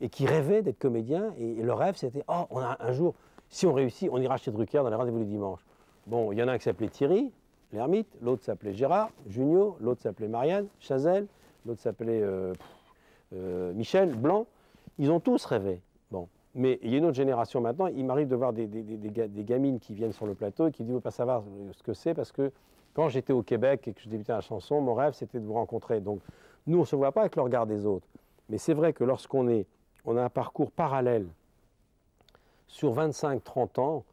et qui rêvaient d'être comédiens, et le rêve c'était, oh, on a un jour, si on réussit, on ira chez Drucker dans Les Rendez-vous du Dimanche. Bon, il y en a un qui s'appelait Thierry Lhermitte, l'autre s'appelait Gérard Jugnot, l'autre s'appelait Marianne Chazelle, l'autre s'appelait Michel Blanc. Ils ont tous rêvé. Bon. Mais il y a une autre génération maintenant, il m'arrive de voir des gamines qui viennent sur le plateau et qui disent, vous ne pouvez pas savoir ce que c'est, parce que quand j'étais au Québec et que je débutais la chanson, mon rêve c'était de vous rencontrer. Donc nous, on ne se voit pas avec le regard des autres. Mais c'est vrai que on a un parcours parallèle sur 25-30 ans,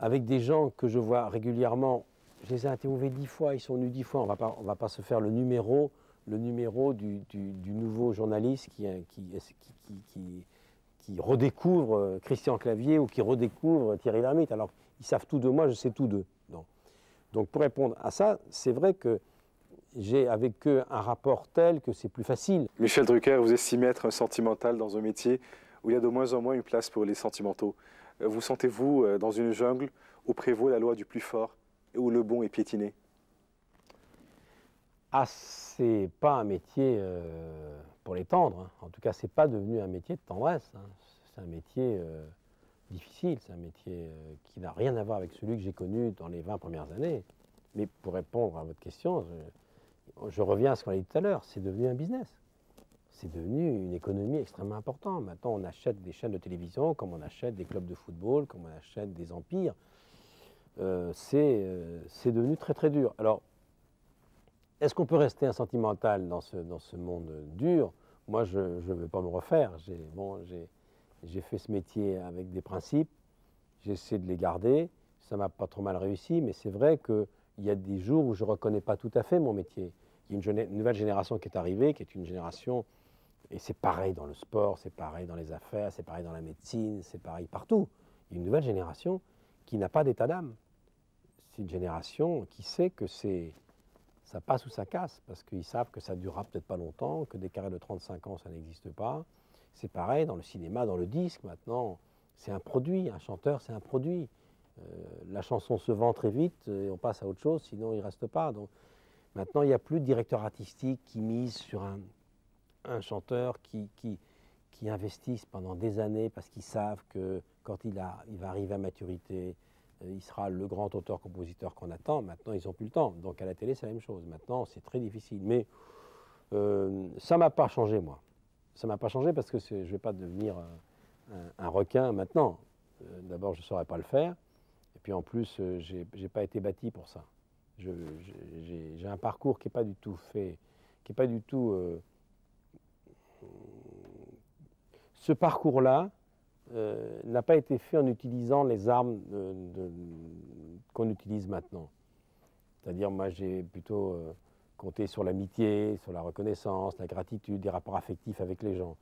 avec des gens que je vois régulièrement. Je les ai interviewés 10 fois, ils sont venus 10 fois, on ne va pas se faire le numéro du nouveau journaliste qui redécouvre Christian Clavier ou qui redécouvre Thierry Lhermitte. Alors, ils savent tout de moi, je sais tout d'eux. Donc, pour répondre à ça, c'est vrai que j'ai avec eux un rapport tel que c'est plus facile. Michel Drucker, vous estimez être un sentimental dans un métier où il y a de moins en moins une place pour les sentimentaux. Vous sentez-vous dans une jungle où prévaut la loi du plus fort et où le bon est piétiné? Ah, c'est pas un métier pour les tendres, hein. En tout cas, c'est pas devenu un métier de tendresse, hein. C'est un métier difficile, c'est un métier qui n'a rien à voir avec celui que j'ai connu dans les 20 premières années. Mais pour répondre à votre question, je reviens à ce qu'on a dit tout à l'heure, c'est devenu un business. C'est devenu une économie extrêmement importante. Maintenant, on achète des chaînes de télévision, comme on achète des clubs de football, comme on achète des empires. C'est devenu très très dur. Alors, est-ce qu'on peut rester un sentimental dans ce monde dur? Moi, je ne veux pas me refaire. J'ai fait ce métier avec des principes, j'essaie de les garder, ça m'a pas trop mal réussi, mais c'est vrai qu'il y a des jours où je ne reconnais pas tout à fait mon métier. Il y a une nouvelle génération qui est arrivée, qui est une génération, et c'est pareil dans le sport, c'est pareil dans les affaires, c'est pareil dans la médecine, c'est pareil partout. Il y a une nouvelle génération qui n'a pas d'état d'âme. C'est une génération qui sait que c'est... ça passe ou ça casse, parce qu'ils savent que ça ne durera peut-être pas longtemps, que des carrières de 35 ans, ça n'existe pas. C'est pareil dans le cinéma, dans le disque, maintenant, c'est un produit, un chanteur, c'est un produit. La chanson se vend très vite et on passe à autre chose, sinon il ne reste pas. Donc, maintenant, il n'y a plus de directeur artistique qui mise sur un chanteur qui investisse pendant des années parce qu'ils savent que quand il va arriver à maturité, il sera le grand auteur-compositeur qu'on attend. Maintenant, ils n'ont plus le temps. Donc à la télé, c'est la même chose. Maintenant, c'est très difficile. Mais ça ne m'a pas changé, moi. Ça ne m'a pas changé parce que je ne vais pas devenir un requin maintenant. D'abord, je ne saurais pas le faire. Et puis en plus, je n'ai pas été bâti pour ça. J'ai un parcours qui n'est pas du tout fait, qui n'est pas du tout... ce parcours-là n'a pas été fait en utilisant les armes qu'on utilise maintenant. C'est-à-dire, moi, j'ai plutôt compté sur l'amitié, sur la reconnaissance, la gratitude, des rapports affectifs avec les gens.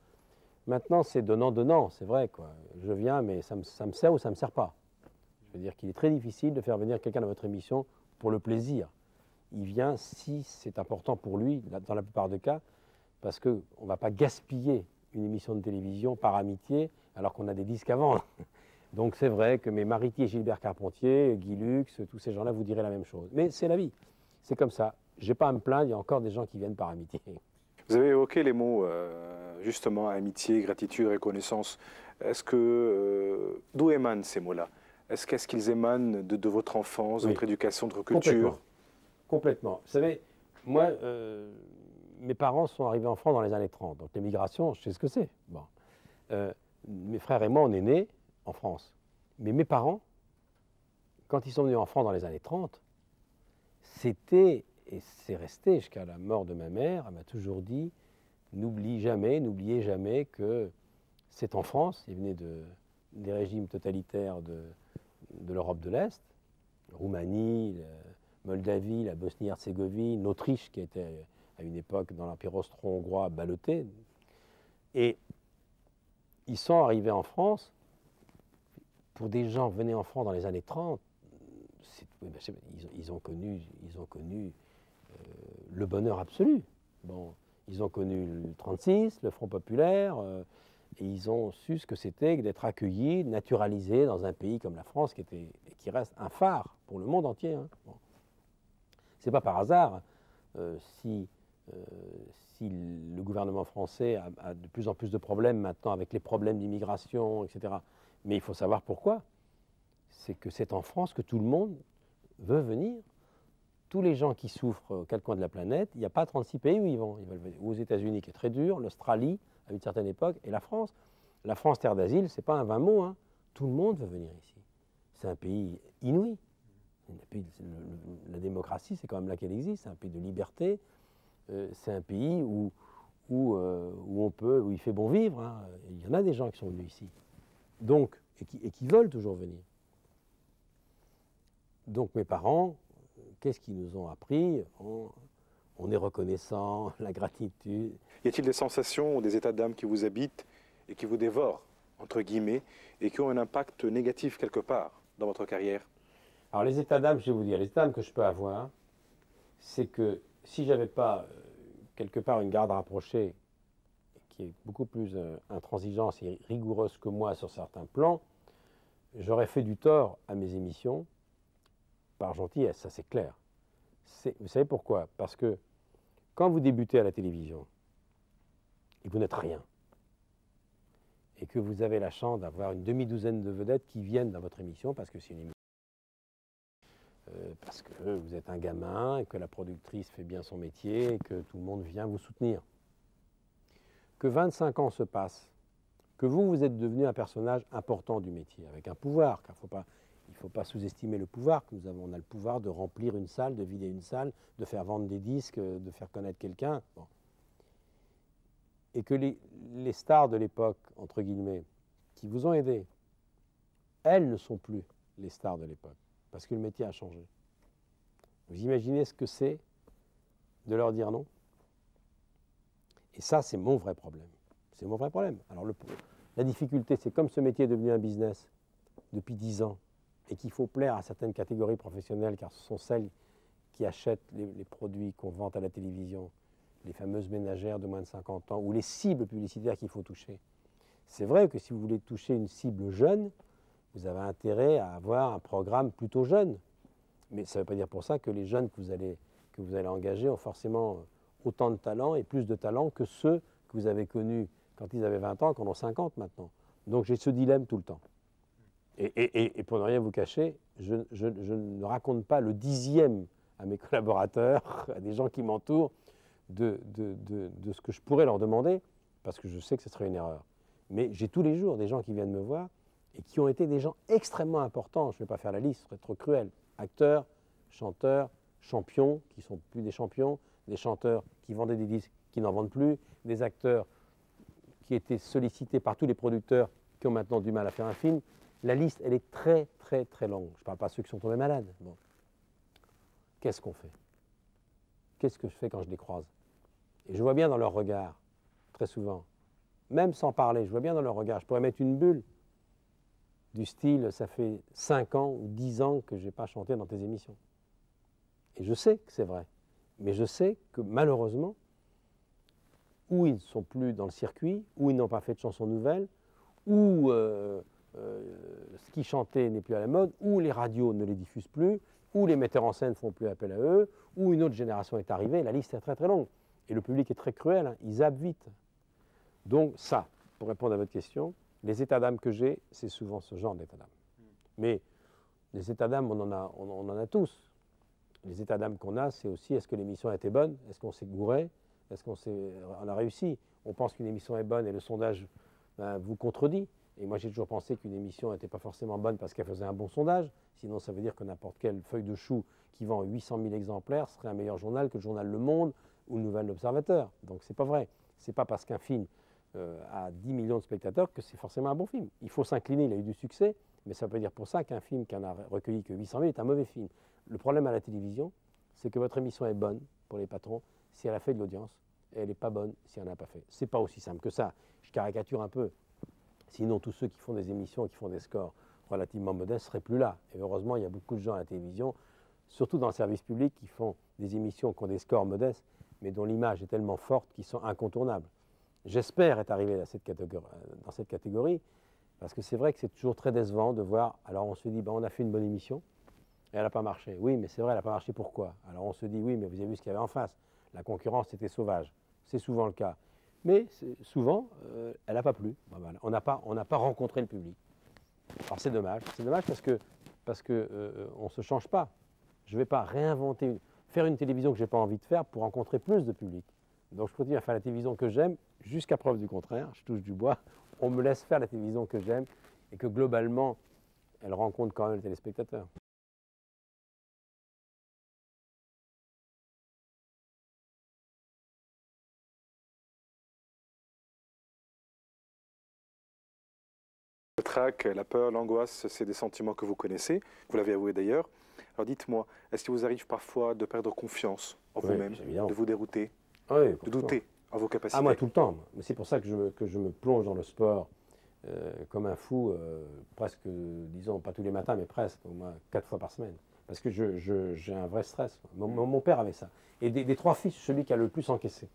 Maintenant, c'est donnant-donnant, c'est vrai, quoi. Je viens, mais ça me sert ou ça ne me sert pas. Je veux dire qu'il est très difficile de faire venir quelqu'un dans votre émission pour le plaisir. Il vient si c'est important pour lui, dans la plupart des cas, parce qu'on ne va pas gaspiller une émission de télévision par amitié, alors qu'on a des disques à vendre. Donc c'est vrai que mes Mariti et Gilbert Carpentier, Guy Lux, tous ces gens-là vous diraient la même chose. Mais c'est la vie, c'est comme ça. Je n'ai pas à me plaindre, il y a encore des gens qui viennent par amitié. Vous avez évoqué les mots, justement, amitié, gratitude, reconnaissance. Est-ce que... d'où émanent ces mots-là? Est-ce qu'ils émanent de votre enfance, de votre éducation, de votre culture? Complètement. Vous savez, moi... mes parents sont arrivés en France dans les années 30, donc l'émigration, je sais ce que c'est. Bon. Mes frères et moi, on est nés en France. Mais mes parents, quand ils sont venus en France dans les années 30, c'était, et c'est resté jusqu'à la mort de ma mère, elle m'a toujours dit, n'oublie jamais, n'oubliez jamais que c'est en France, ils venaient des régimes totalitaires de l'Europe de l'Est, Roumanie, Moldavie, la Bosnie-Herzégovine, l'Autriche qui était... à une époque dans l'Empire austro-hongrois ballotté. Et ils sont arrivés en France, pour des gens venaient en France dans les années 30, ils ont connu le bonheur absolu. Bon, ils ont connu le 36, le Front populaire, et ils ont su ce que c'était que d'être accueillis, naturalisés dans un pays comme la France, qui reste un phare pour le monde entier. Hein. Bon. C'est pas par hasard si le gouvernement français a de plus en plus de problèmes maintenant avec les problèmes d'immigration, etc. Mais il faut savoir pourquoi. C'est que c'est en France que tout le monde veut venir. Tous les gens qui souffrent au coin de la planète, il n'y a pas 36 pays où ils vont. Ils veulent venir. Aux États-Unis, qui est très dur, l'Australie, à une certaine époque, et la France. La France, terre d'asile, ce n'est pas un vain mot. Hein. Tout le monde veut venir ici. C'est un pays inouï. La démocratie, c'est quand même là qu'elle existe. C'est un pays de liberté. C'est un pays où il fait bon vivre. Hein. Il y en a des gens qui sont venus ici, donc, et qui veulent toujours venir. Donc mes parents, qu'est-ce qu'ils nous ont appris? On est reconnaissant, la gratitude. Y a-t-il des sensations ou des états d'âme qui vous habitent et qui vous dévorent, entre guillemets, et qui ont un impact négatif quelque part dans votre carrière? Alors les états d'âme, je vais vous dire, les états d'âme que je peux avoir, c'est que si je n'avais pas quelque part une garde rapprochée qui est beaucoup plus intransigeante et rigoureuse que moi sur certains plans, j'aurais fait du tort à mes émissions par gentillesse, ça c'est clair. Vous savez pourquoi? Parce que quand vous débutez à la télévision et que vous n'êtes rien, et que vous avez la chance d'avoir une demi-douzaine de vedettes qui viennent dans votre émission, parce que c'est une émission, parce que vous êtes un gamin, et que la productrice fait bien son métier, et que tout le monde vient vous soutenir. Que 25 ans se passent, que vous êtes devenu un personnage important du métier, avec un pouvoir, car il ne faut pas sous-estimer le pouvoir que nous avons. On a le pouvoir de remplir une salle, de vider une salle, de faire vendre des disques, de faire connaître quelqu'un. Bon. Et que les stars de l'époque, entre guillemets, qui vous ont aidé, elles ne sont plus les stars de l'époque. Parce que le métier a changé. Vous imaginez ce que c'est de leur dire non? Et ça, c'est mon vrai problème. C'est mon vrai problème. Alors, la difficulté, c'est comme ce métier est devenu un business depuis 10 ans et qu'il faut plaire à certaines catégories professionnelles, car ce sont celles qui achètent les produits qu'on vend à la télévision, les fameuses ménagères de moins de 50 ans ou les cibles publicitaires qu'il faut toucher. C'est vrai que si vous voulez toucher une cible jeune, vous avez intérêt à avoir un programme plutôt jeune. Mais ça ne veut pas dire pour ça que les jeunes que vous allez engager ont forcément autant de talent et plus de talent que ceux que vous avez connus quand ils avaient 20 ans, quand ils ont 50 maintenant. Donc j'ai ce dilemme tout le temps. Et pour ne rien vous cacher, je ne raconte pas le dixième à mes collaborateurs, à des gens qui m'entourent, de ce que je pourrais leur demander, parce que je sais que ce serait une erreur. Mais j'ai tous les jours des gens qui viennent me voir et qui ont été des gens extrêmement importants. Je ne vais pas faire la liste, ce serait trop cruel. Acteurs, chanteurs, champions, qui ne sont plus des champions, des chanteurs qui vendaient des disques, qui n'en vendent plus, des acteurs qui étaient sollicités par tous les producteurs qui ont maintenant du mal à faire un film. La liste, elle est très, très, très longue. Je ne parle pas de ceux qui sont tombés malades. Bon. Qu'est-ce qu'on fait? Qu'est-ce que je fais quand je les croise? Et je vois bien dans leur regard, très souvent, même sans parler, je vois bien dans leur regard, je pourrais mettre une bulle du style, ça fait 5 ans ou 10 ans que je n'ai pas chanté dans tes émissions. Et je sais que c'est vrai. Mais je sais que malheureusement, ou ils ne sont plus dans le circuit, ou ils n'ont pas fait de chansons nouvelles, ou ce qu'ils chantaient n'est plus à la mode, ou les radios ne les diffusent plus, ou les metteurs en scène ne font plus appel à eux, ou une autre génération est arrivée, la liste est très très longue. Et le public est très cruel, hein, ils zappent vite. Donc ça, pour répondre à votre question, les états d'âme que j'ai, c'est souvent ce genre d'état d'âme. Mais les états d'âme, on en a tous. Les états d'âme qu'on a, c'est aussi est-ce que l'émission a été bonne? Est-ce qu'on s'est gouré? Est-ce qu'on a réussi? On pense qu'une émission est bonne et le sondage vous contredit. Et moi, j'ai toujours pensé qu'une émission n'était pas forcément bonne parce qu'elle faisait un bon sondage. Sinon, ça veut dire que n'importe quelle feuille de chou qui vend 800 000 exemplaires serait un meilleur journal que le journal Le Monde ou le Nouvel Observateur. Donc, c'est pas vrai. C'est pas parce qu'un film a 10 millions de spectateurs que c'est forcément un bon film. Il faut s'incliner, il a eu du succès, mais ça peut dire pour ça qu'un film qui en a recueilli que 800 000 est un mauvais film. Le problème à la télévision, c'est que votre émission est bonne pour les patrons si elle a fait de l'audience, et elle n'est pas bonne si elle n'en a pas fait. C'est pas aussi simple que ça. Je caricature un peu. Sinon, tous ceux qui font des émissions et qui font des scores relativement modestes ne seraient plus là. Et heureusement, il y a beaucoup de gens à la télévision, surtout dans le service public, qui font des émissions qui ont des scores modestes, mais dont l'image est tellement forte qu'ils sont incontournables. J'espère être arrivé dans cette catégorie, parce que c'est vrai que c'est toujours très décevant de voir. Alors on se dit, ben, on a fait une bonne émission, et elle n'a pas marché. Oui, mais c'est vrai, elle n'a pas marché, pourquoi? Alors on se dit, oui, mais vous avez vu ce qu'il y avait en face. La concurrence était sauvage. C'est souvent le cas. Mais souvent, elle n'a pas plu. On n'a pas rencontré le public. Alors c'est dommage. C'est dommage parce que on ne se change pas. Je ne vais pas réinventer, faire une télévision que je n'ai pas envie de faire pour rencontrer plus de public. Donc je continue à faire la télévision que j'aime, jusqu'à preuve du contraire, je touche du bois. On me laisse faire la télévision que j'aime et que globalement, elle rencontre quand même le téléspectateur. La peur, l'angoisse, c'est des sentiments que vous connaissez, vous l'avez avoué d'ailleurs. Alors dites-moi, est-ce qu'il vous arrive parfois de perdre confiance en vous-même, de vous dérouter, de douter en vos capacités? Ah, moi tout le temps, mais c'est pour ça que je me plonge dans le sport comme un fou, presque, disons, pas tous les matins, mais presque, au moins 4 fois par semaine. Parce que j'ai un vrai stress. Mon père avait ça. Et des 3 fils, celui qui a le plus encaissé.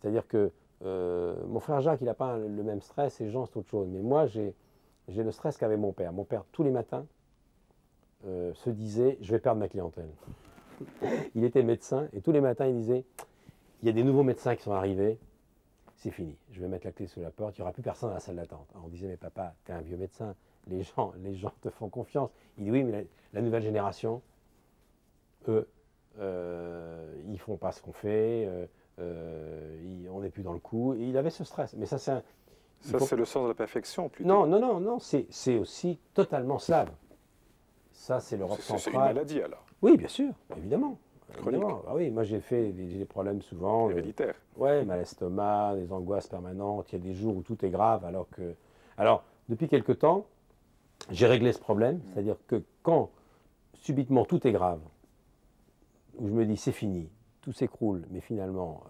C'est-à-dire que mon frère Jacques, il n'a pas le même stress, et Jean, c'est autre chose. Mais moi, j'ai le stress qu'avait mon père. Mon père, tous les matins, se disait « je vais perdre ma clientèle ». Il était médecin et tous les matins, il disait « il y a des nouveaux médecins qui sont arrivés, c'est fini, je vais mettre la clé sous la porte, il n'y aura plus personne dans la salle d'attente ». On disait « mais papa, t'es un vieux médecin, les gens te font confiance ». Il dit « oui, mais la nouvelle génération, eux, ils ne font pas ce qu'on fait, on n'est plus dans le coup ». Il avait ce stress, mais ça c'est un... Ça, c'est le sens de la perfection, plutôt. Non, c'est aussi totalement slave. Ça, c'est l'Europe centrale. C'est une maladie, alors? Oui, bien sûr, évidemment. Chronique. Ah oui, moi, j'ai des problèmes souvent. Héréditaires. Oui, mal à l'estomac, des angoisses permanentes. Il y a des jours où tout est grave, alors que... Alors, depuis quelque temps, j'ai réglé ce problème. C'est-à-dire que quand, subitement, tout est grave, où je me dis, c'est fini, tout s'écroule, mais finalement...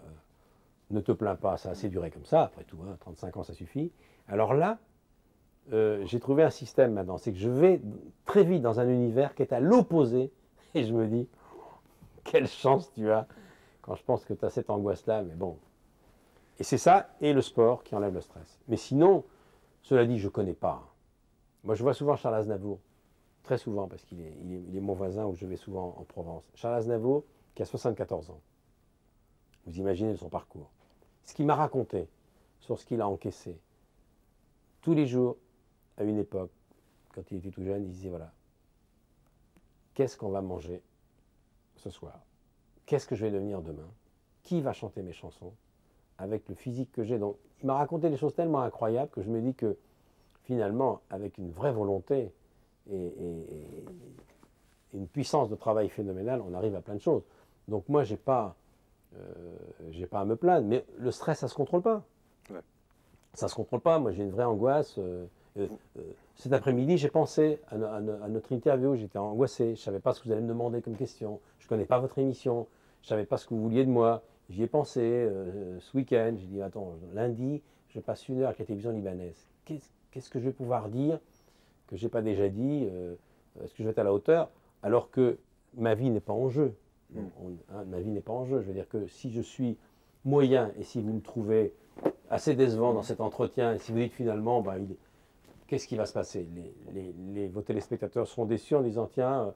ne te plains pas, ça a assez duré comme ça, après tout, hein, 35 ans, ça suffit. Alors là, j'ai trouvé un système maintenant, c'est que je vais très vite dans un univers qui est à l'opposé, et je me dis, quelle chance tu as, quand je pense que tu as cette angoisse-là, mais bon. Et c'est ça, et le sport qui enlève le stress. Mais sinon, cela dit, je ne connais pas. Moi, je vois souvent Charles Aznavour, très souvent, parce qu'il est, il est mon voisin où je vais souvent en Provence. Charles Aznavour, qui a 74 ans. Vous imaginez son parcours. Ce qu'il m'a raconté sur ce qu'il a encaissé. Tous les jours, à une époque, quand il était tout jeune, il disait, voilà, qu'est-ce qu'on va manger ce soir? Qu'est-ce que je vais devenir demain? Qui va chanter mes chansons? Avec le physique que j'ai. Donc, il m'a raconté des choses tellement incroyables que je me dis que, finalement, avec une vraie volonté et une puissance de travail phénoménale, on arrive à plein de choses. Donc moi, je n'ai pas, pas à me plaindre, mais le stress, ça ne se contrôle pas. Ouais. Ça ne se contrôle pas, moi j'ai une vraie angoisse. Cet après-midi, j'ai pensé à notre interview, j'étais angoissé, je ne savais pas ce que vous allez me demander comme question, je ne connais pas votre émission, je ne savais pas ce que vous vouliez de moi, j'y ai pensé ce week-end, j'ai dit, attends, lundi, je passe une heure avec la télévision libanaise. Qu'est-ce que je vais pouvoir dire que je n'ai pas déjà dit, est-ce que je vais être à la hauteur, alors que ma vie n'est pas en jeu. Ma vie n'est pas en jeu. Je veux dire que si je suis moyen et si vous me trouvez assez décevant dans cet entretien, et si vous dites finalement, bah, qu'est-ce qui va se passer, vos téléspectateurs seront déçus en disant, tiens,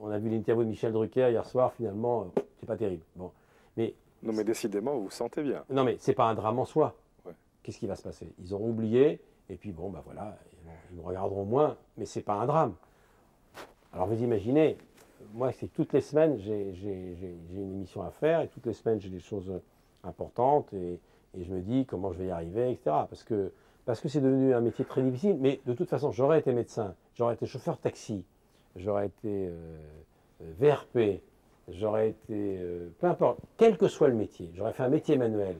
on a vu l'interview de Michel Drucker hier soir, finalement, c'est pas terrible. Bon. Mais, non mais décidément, vous vous sentez bien. Non mais c'est pas un drame en soi. Ouais. Qu'est-ce qui va se passer? Ils auront oublié. Et puis bon, ben voilà, ils nous regarderont moins, mais ce n'est pas un drame. Alors vous imaginez, moi c'est toutes les semaines, j'ai une émission à faire, et toutes les semaines j'ai des choses importantes, et je me dis comment je vais y arriver, etc. Parce que c'est devenu un métier très difficile, mais de toute façon, j'aurais été médecin, j'aurais été chauffeur taxi, j'aurais été VRP, j'aurais été, peu importe, quel que soit le métier, j'aurais fait un métier manuel.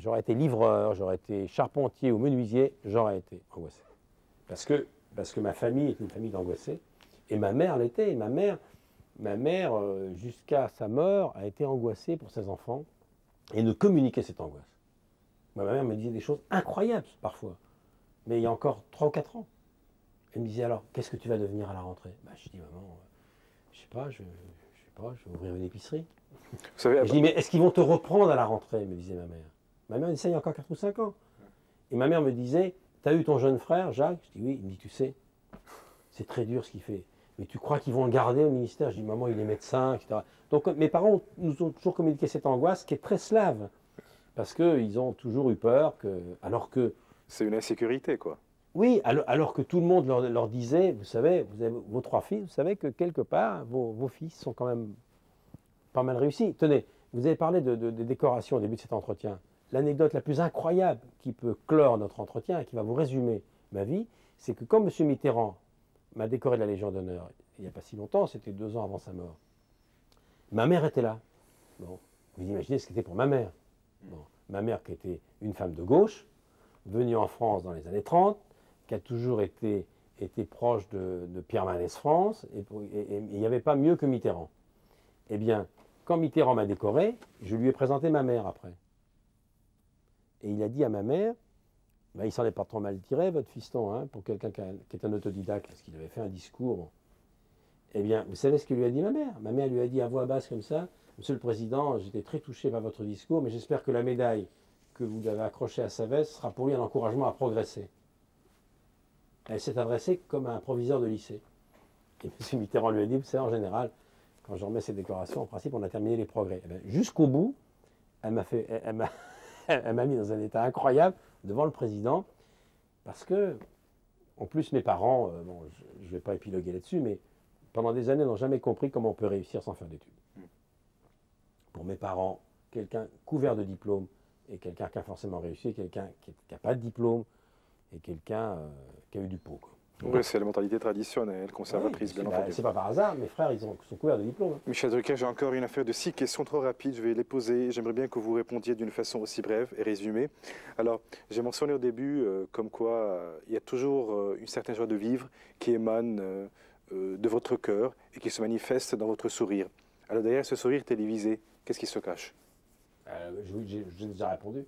J'aurais été livreur, j'aurais été charpentier ou menuisier, j'aurais été angoissé. Parce que ma famille est une famille d'angoissés, et ma mère l'était. Ma mère jusqu'à sa mort, a été angoissée pour ses enfants, et ne communiquait cette angoisse. Moi, ma mère me disait des choses incroyables, parfois, mais il y a encore 3 ou 4 ans. Elle me disait, alors, qu'est-ce que tu vas devenir à la rentrée? Bah, je dis, maman, je vais ouvrir une épicerie. Vous savez, je dis, mais est-ce qu'ils vont te reprendre à la rentrée, me disait ma mère. Ma mère me disait, il y a encore 4 ou 5 ans. Et ma mère me disait, t'as eu ton jeune frère, Jacques? Je dis, oui. Il me dit, tu sais, c'est très dur ce qu'il fait. Mais tu crois qu'ils vont le garder au ministère? Je dis, maman, il est médecin, etc. Donc mes parents nous ont toujours communiqué cette angoisse qui est très slave. Parce qu'ils ont toujours eu peur que... Alors que... C'est une insécurité, quoi. Oui, alors que tout le monde leur disait, vous savez, vous avez vos 3 filles, vous savez que quelque part, vos fils sont quand même... pas mal réussi. Tenez, vous avez parlé de décorations au début de cet entretien. L'anecdote la plus incroyable qui peut clore notre entretien et qui va vous résumer ma vie, c'est que quand M. Mitterrand m'a décoré de la Légion d'honneur, il n'y a pas si longtemps, c'était 2 ans avant sa mort, ma mère était là. Bon, vous imaginez ce qu'était pour ma mère. Bon, ma mère qui était une femme de gauche, venue en France dans les années 30, qui a toujours été proche de Pierre Manès France, et il n'y avait pas mieux que Mitterrand. Eh bien, quand Mitterrand m'a décoré, je lui ai présenté ma mère après. Et il a dit à ma mère, bah, il s'en est pas trop mal tiré, votre fiston, hein, pour quelqu'un qui est un autodidacte, parce qu'il avait fait un discours. Eh bien, vous savez ce que lui a dit ma mère? Ma mère lui a dit à voix basse comme ça, « Monsieur le Président, j'étais très touché par votre discours, mais j'espère que la médaille que vous avez accrochée à sa veste sera pour lui un encouragement à progresser. » Elle s'est adressée comme à un proviseur de lycée. Et M. Mitterrand lui a dit, vous savez, en général, quand je remets ces décorations, en principe, on a terminé les progrès. Jusqu'au bout, elle m'a mis dans un état incroyable devant le président, parce que, en plus, mes parents, bon, je ne vais pas épiloguer là-dessus, mais pendant des années, n'ont jamais compris comment on peut réussir sans faire d'études. Pour mes parents, quelqu'un couvert de diplôme et quelqu'un qui a forcément réussi, quelqu'un qui n'a pas de diplôme et quelqu'un qui a eu du pot, quoi. Oui, c'est la mentalité traditionnelle, conservatrice, oui, bien entendu. C'est pas par hasard, mes frères, ils sont couverts de diplômes. Michel Drucker, j'ai encore une affaire de 6 questions trop rapides, je vais les poser. J'aimerais bien que vous répondiez d'une façon aussi brève et résumée. Alors, j'ai mentionné au début comme quoi il y a toujours une certaine joie de vivre qui émane de votre cœur et qui se manifeste dans votre sourire. Alors derrière ce sourire télévisé, qu'est-ce qui se cache? J'ai déjà répondu.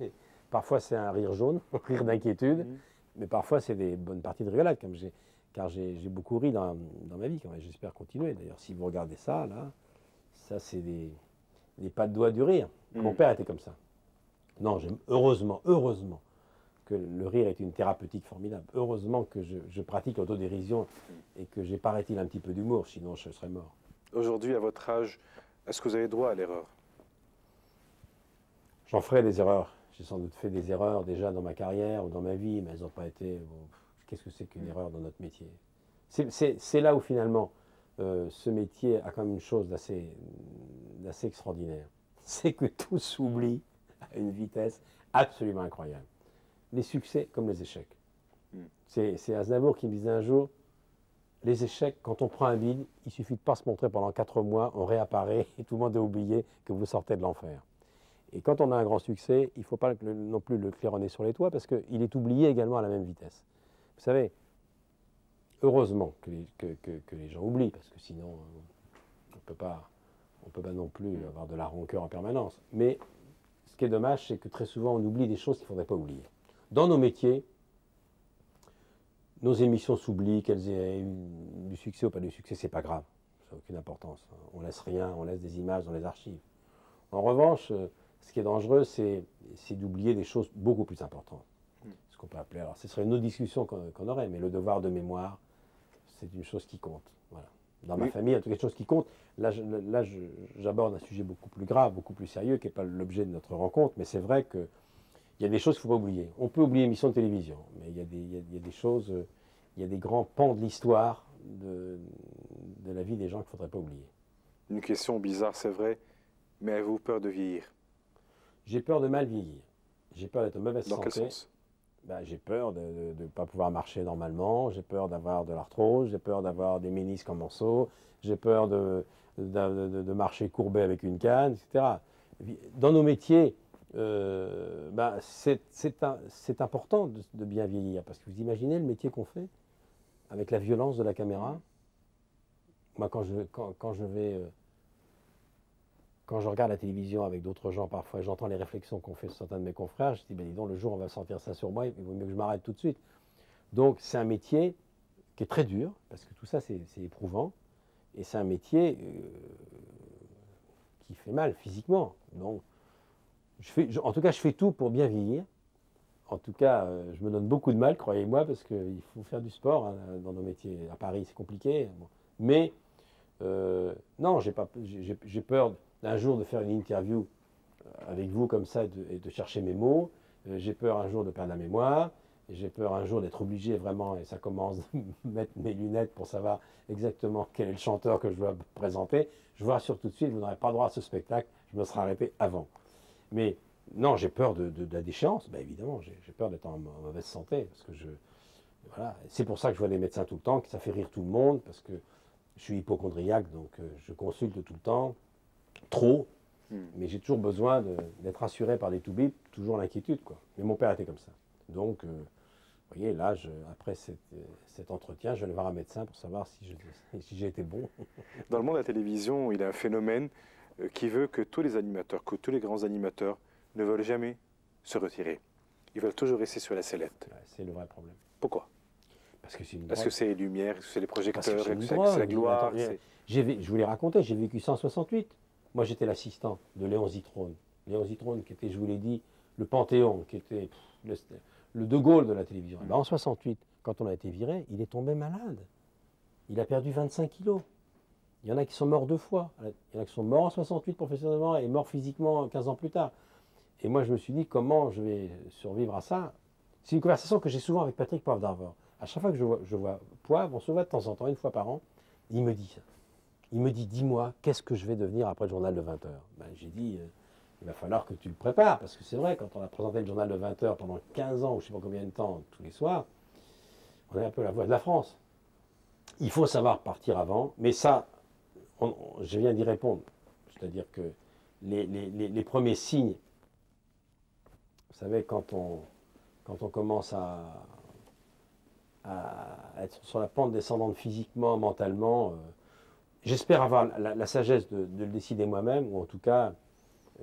Et parfois, c'est un rire jaune, un rire d'inquiétude. Mais parfois, c'est des bonnes parties de rigolade, car j'ai beaucoup ri dans ma vie. J'espère continuer. D'ailleurs, si vous regardez ça, là, ça, c'est des pas de doigts du rire. Mon père était comme ça. Non, heureusement, que le rire est une thérapeutique formidable. Heureusement que je pratique l'autodérision et que j'ai, paraît-il, un petit peu d'humour, sinon je serais mort. Aujourd'hui, à votre âge, est-ce que vous avez droit à l'erreur? J'en ferai des erreurs. J'ai sans doute fait des erreurs déjà dans ma carrière ou dans ma vie, mais elles n'ont pas été... Bon, qu'est-ce que c'est qu'une erreur dans notre métier? C'est là où, finalement, ce métier a quand même une chose d'assez extraordinaire. C'est que tout s'oublie à une vitesse absolument incroyable. Les succès comme les échecs. C'est Aznavour qui me disait un jour, les échecs, quand on prend un vide, il suffit de ne pas se montrer pendant 4 mois, on réapparaît et tout le monde a oublié que vous sortez de l'enfer. Et quand on a un grand succès, il ne faut pas non plus le claironner sur les toits parce qu'il est oublié également à la même vitesse. Vous savez, heureusement que les gens oublient, parce que sinon on ne peut pas non plus avoir de la rancœur en permanence. Mais ce qui est dommage, c'est que très souvent on oublie des choses qu'il ne faudrait pas oublier. Dans nos métiers, nos émissions s'oublient, qu'elles aient du succès ou pas du succès, c'est pas grave, ça n'a aucune importance. On laisse rien, on laisse des images dans les archives. En revanche, ce qui est dangereux, c'est d'oublier des choses beaucoup plus importantes. Ce qu'on peut appeler, alors ce serait une autre discussion qu'on aurait, mais le devoir de mémoire, c'est une chose qui compte. Voilà. Dans ma famille, il y a quelque chose qui compte. Là, j'aborde un sujet beaucoup plus grave, beaucoup plus sérieux, qui n'est pas l'objet de notre rencontre, mais c'est vrai que il y a des choses qu'il ne faut pas oublier. On peut oublier l'émission de télévision, mais il y a des grands pans de l'histoire de la vie des gens qu'il ne faudrait pas oublier. Une question bizarre, c'est vrai, mais avez-vous peur de vieillir? J'ai peur de mal vieillir. J'ai peur d'être en mauvaise santé. Dans quel sens? Ben, j'ai peur de ne pas pouvoir marcher normalement, j'ai peur d'avoir de l'arthrose, j'ai peur d'avoir des ménisques en morceaux, j'ai peur de marcher courbé avec une canne, etc. Dans nos métiers... ben c'est important de bien vieillir, parce que vous imaginez le métier qu'on fait, avec la violence de la caméra. Moi, quand je regarde la télévision avec d'autres gens parfois, j'entends les réflexions qu'ont fait certains de mes confrères, je dis, ben dis donc, le jour on va sentir ça sur moi, il vaut mieux que je m'arrête tout de suite. Donc c'est un métier qui est très dur, parce que tout ça c'est éprouvant, et c'est un métier qui fait mal physiquement. Donc, en tout cas, je fais tout pour bien vieillir. En tout cas, je me donne beaucoup de mal, croyez-moi, parce qu'il faut faire du sport, hein, dans nos métiers. À Paris, c'est compliqué. Bon. Mais non, j'ai peur d'un jour de faire une interview avec vous comme ça et de chercher mes mots. J'ai peur un jour de perdre la mémoire. J'ai peur un jour d'être obligé vraiment, et ça commence, de mettre mes lunettes pour savoir exactement quel est le chanteur que je dois présenter. Je vous rassure tout de suite, vous n'aurez pas droit à ce spectacle. Je me serai arrêté avant. Mais non, j'ai peur de la déchéance, ben évidemment, j'ai peur d'être en mauvaise santé, parce que voilà, c'est pour ça que je vois des médecins tout le temps, que ça fait rire tout le monde, parce que je suis hypochondriaque, donc je consulte tout le temps, trop, mais j'ai toujours besoin d'être assuré par des toubibs, toujours l'inquiétude, quoi. Mais mon père était comme ça. Donc, vous voyez, là, après cet entretien, je vais aller voir un médecin pour savoir si j'ai été bon. Dans le monde de la télévision, il y a un phénomène qui veut que tous les animateurs, que tous les grands animateurs ne veulent jamais se retirer. Ils veulent toujours rester sur la sellette. C'est le vrai problème. Pourquoi? Parce que c'est les lumières, c'est les projecteurs, c'est la gloire. Je vous l'ai raconté, j'ai vécu 168. Moi, j'étais l'assistant de Léon Zitrone. Léon Zitrone qui était, je vous l'ai dit, le Panthéon, qui était le De Gaulle de la télévision. Ben, en 68, quand on a été viré, il est tombé malade. Il a perdu 25 kilos. Il y en a qui sont morts 2 fois. Il y en a qui sont morts en 68 professionnellement et morts physiquement 15 ans plus tard. Et moi, je me suis dit, comment je vais survivre à ça? C'est une conversation que j'ai souvent avec Patrick Poivre d'Arvor. À chaque fois que je vois Poivre, on se voit de temps en temps, 1 fois par an, il me dit ça. Il me dit, dis-moi, qu'est-ce que je vais devenir après le journal de 20h? Ben, j'ai dit, il va falloir que tu le prépares, parce que c'est vrai, quand on a présenté le journal de 20h pendant 15 ans, ou je ne sais pas combien de temps, tous les soirs, on est un peu la voix de la France. Il faut savoir partir avant, mais ça... je viens d'y répondre, c'est-à-dire que les premiers signes, vous savez, quand on commence à être sur la pente descendante physiquement, mentalement, j'espère avoir la sagesse de le décider moi-même, ou en tout cas,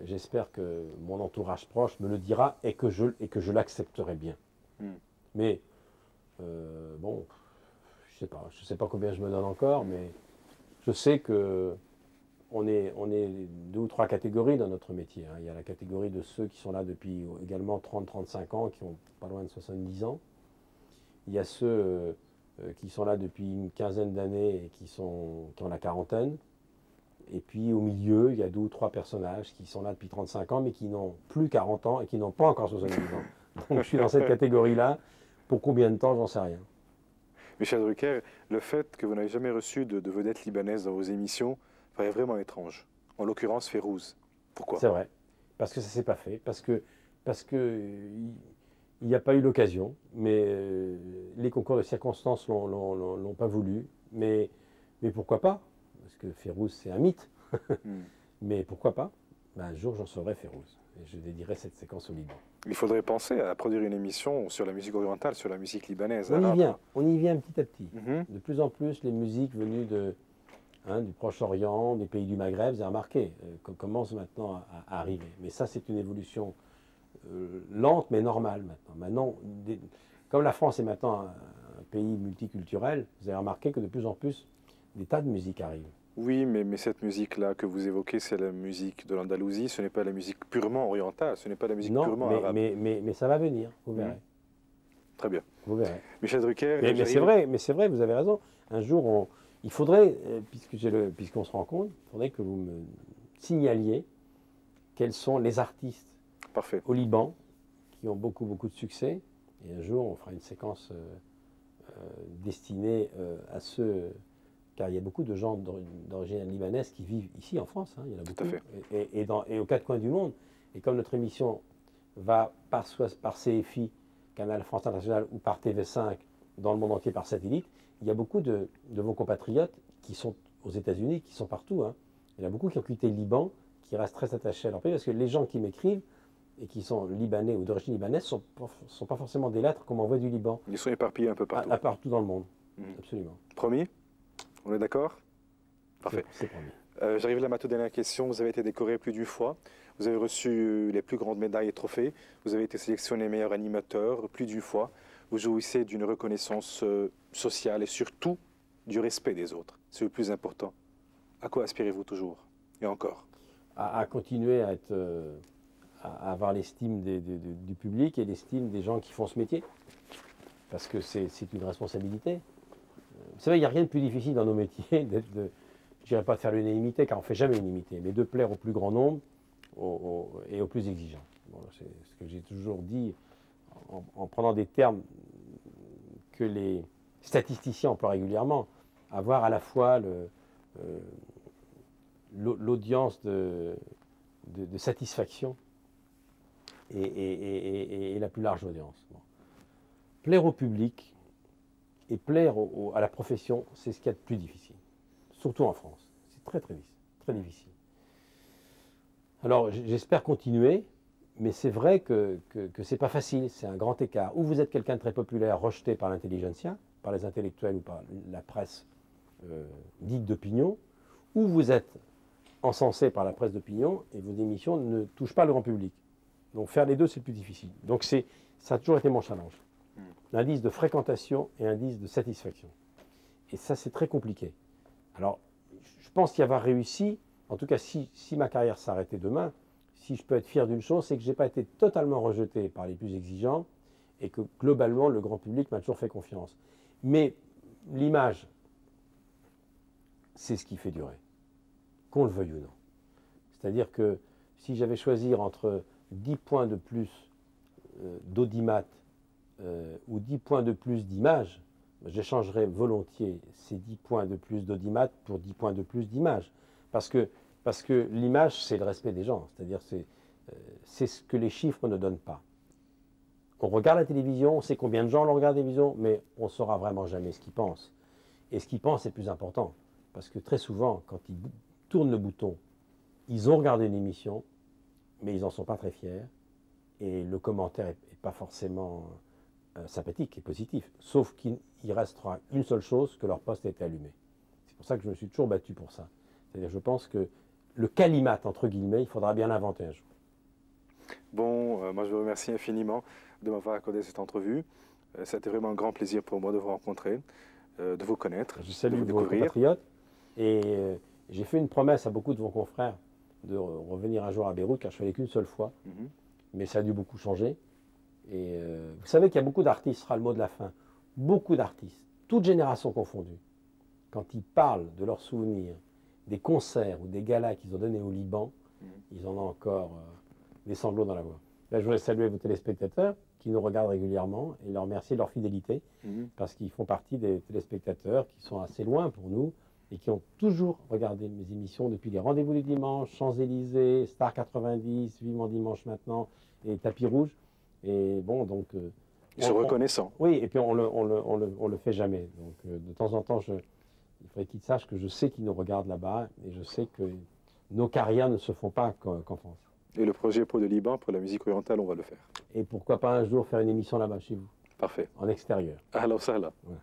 j'espère que mon entourage proche me le dira et que je l'accepterai bien. Mais, bon, je ne sais pas combien je me donne encore, mais... Je sais que on est deux ou trois catégories dans notre métier. Il y a la catégorie de ceux qui sont là depuis également 30-35 ans, qui ont pas loin de 70 ans. Il y a ceux qui sont là depuis une quinzaine d'années et qui ont la quarantaine. Et puis au milieu, il y a deux ou trois personnages qui sont là depuis 35 ans, mais qui n'ont plus 40 ans et qui n'ont pas encore 70 ans. Donc je suis dans cette catégorie-là. Pour combien de temps, j'en sais rien. Michel Drucker, le fait que vous n'avez jamais reçu de vedette libanaise dans vos émissions paraît vraiment étrange. En l'occurrence, Férouz. Pourquoi? C'est vrai. Parce que ça ne s'est pas fait. Parce qu'il n'y a pas eu l'occasion. Mais les concours de circonstances ne l'ont pas voulu. Mais pourquoi pas? Parce que Férouz, c'est un mythe. Mais pourquoi pas? Ben, un jour, j'en saurai Férouz. Et je dédierai cette séquence au Liban. Il faudrait penser à produire une émission sur la musique orientale, sur la musique libanaise. On y vient petit à petit. De plus en plus, les musiques venues du Proche-Orient, des pays du Maghreb, c'est remarqué, commencent maintenant à arriver. Mais ça, c'est une évolution lente, mais normale maintenant. Comme la France est maintenant un pays multiculturel, vous avez remarqué que de plus en plus, des tas de musiques arrivent. Oui, mais cette musique-là que vous évoquez, c'est la musique de l'Andalousie, ce n'est pas la musique purement orientale, ce n'est pas la musique purement arabe. Mais ça va venir, vous verrez. Très bien. Vous verrez. Michel Drucker... Mais c'est vrai, vous avez raison. Un jour, il faudrait, puisqu'on se rend compte, il faudrait que vous me signaliez quels sont les artistes au Liban qui ont beaucoup, beaucoup de succès. Et un jour, on fera une séquence destinée à ceux... Car il y a beaucoup de gens d'origine libanaise qui vivent ici en France, il y en a beaucoup, et aux quatre coins du monde. Et comme notre émission va par CFI, Canal France International, ou par TV5, dans le monde entier par satellite, il y a beaucoup de vos compatriotes qui sont aux États-Unis, qui sont partout. Il y en a beaucoup qui ont quitté le Liban, qui restent très attachés à leur pays, parce que les gens qui m'écrivent, et qui sont libanais ou d'origine libanaise, ne sont pas forcément des lettres qu'on m'envoie du Liban. Ils sont éparpillés un peu partout. Partout dans le monde, absolument. Promis? On est d'accord? Parfait. J'arrive là à ma toute dernière question. Vous avez été décoré plus d'une fois. Vous avez reçu les plus grandes médailles et trophées. Vous avez été sélectionné meilleur animateur plus d'une fois. Vous jouissez d'une reconnaissance sociale et surtout du respect des autres. C'est le plus important. À quoi aspirez-vous toujours et encore? À continuer à avoir l'estime du public et l'estime des gens qui font ce métier. Parce que c'est une responsabilité. Vous savez, il n'y a rien de plus difficile dans nos métiers, je ne dirais pas de faire l'unanimité, car on ne fait jamais l'unanimité, mais de plaire au plus grand nombre et aux plus exigeants. Bon, c'est ce que j'ai toujours dit en prenant des termes que les statisticiens emploient régulièrement, avoir à la fois l'audience de satisfaction et la plus large audience. Bon. Plaire au public. Et plaire à la profession, c'est ce qu'il y a de plus difficile. Surtout en France. C'est très difficile. Alors, j'espère continuer, mais c'est vrai que ce n'est pas facile. C'est un grand écart. Ou vous êtes quelqu'un de très populaire, rejeté par l'intelligentsia, par les intellectuels ou par la presse dite d'opinion, ou vous êtes encensé par la presse d'opinion et vos émissions ne touchent pas le grand public. Donc, faire les deux, c'est plus difficile. Donc, ça a toujours été mon challenge. L'indice de fréquentation et l'indice de satisfaction. Et ça, c'est très compliqué. Alors, je pense y avoir réussi, en tout cas, si ma carrière s'arrêtait demain, si je peux être fier d'une chose, c'est que je n'ai pas été totalement rejeté par les plus exigeants et que, globalement, le grand public m'a toujours fait confiance. Mais l'image, c'est ce qui fait durer, qu'on le veuille ou non. C'est-à-dire que si j'avais choisi entre 10 points de plus d'audimat ou 10 points de plus d'image, j'échangerais volontiers ces 10 points de plus d'audimat pour 10 points de plus d'image. Parce que l'image, c'est le respect des gens, c'est-à-dire c'est ce que les chiffres ne donnent pas. On regarde la télévision, on sait combien de gens l'on regarde la télévision, mais on ne saura vraiment jamais ce qu'ils pensent. Et ce qu'ils pensent est plus important, parce que très souvent, quand ils tournent le bouton, ils ont regardé une émission, mais ils n'en sont pas très fiers, et le commentaire n'est pas forcément... sympathique et positif, sauf qu'il restera une seule chose, que leur poste a été allumé. C'est pour ça que je me suis toujours battu pour ça. C'est-à-dire, je pense que le kalimat, entre guillemets, il faudra bien l'inventer un jour. Bon, moi je vous remercie infiniment de m'avoir accordé cette entrevue. C'était vraiment un grand plaisir pour moi de vous rencontrer, de vous connaître, de vous découvrir. Je salue vos compatriotes et J'ai fait une promesse à beaucoup de vos confrères de revenir un jour à Beyrouth, car je ne suis allé qu'une seule fois. Mm-hmm. Mais ça a dû beaucoup changer. Et vous savez qu'il y a beaucoup d'artistes, ce sera le mot de la fin, beaucoup d'artistes, toutes générations confondues, quand ils parlent de leurs souvenirs, des concerts ou des galas qu'ils ont donnés au Liban, ils en ont encore des sanglots dans la voix. Là, je voudrais saluer vos téléspectateurs qui nous regardent régulièrement et leur remercier de leur fidélité, parce qu'ils font partie des téléspectateurs qui sont assez loin pour nous et qui ont toujours regardé mes émissions depuis les Rendez-vous du Dimanche, Champs-Élysées, Star 90, Vivement Dimanche maintenant et Tapis Rouge. Et bon, donc... Ils sont reconnaissants. Oui, et puis on le fait jamais. Donc de temps en temps, il faudrait qu'ils sachent que je sais qu'ils nous regardent là-bas et je sais que nos carrières ne se font pas qu'en France. Et le projet Pro de Liban, pour la musique orientale, on va le faire. Et pourquoi pas un jour faire une émission là-bas chez vous? Parfait. En extérieur. Alors ça, là. Ouais.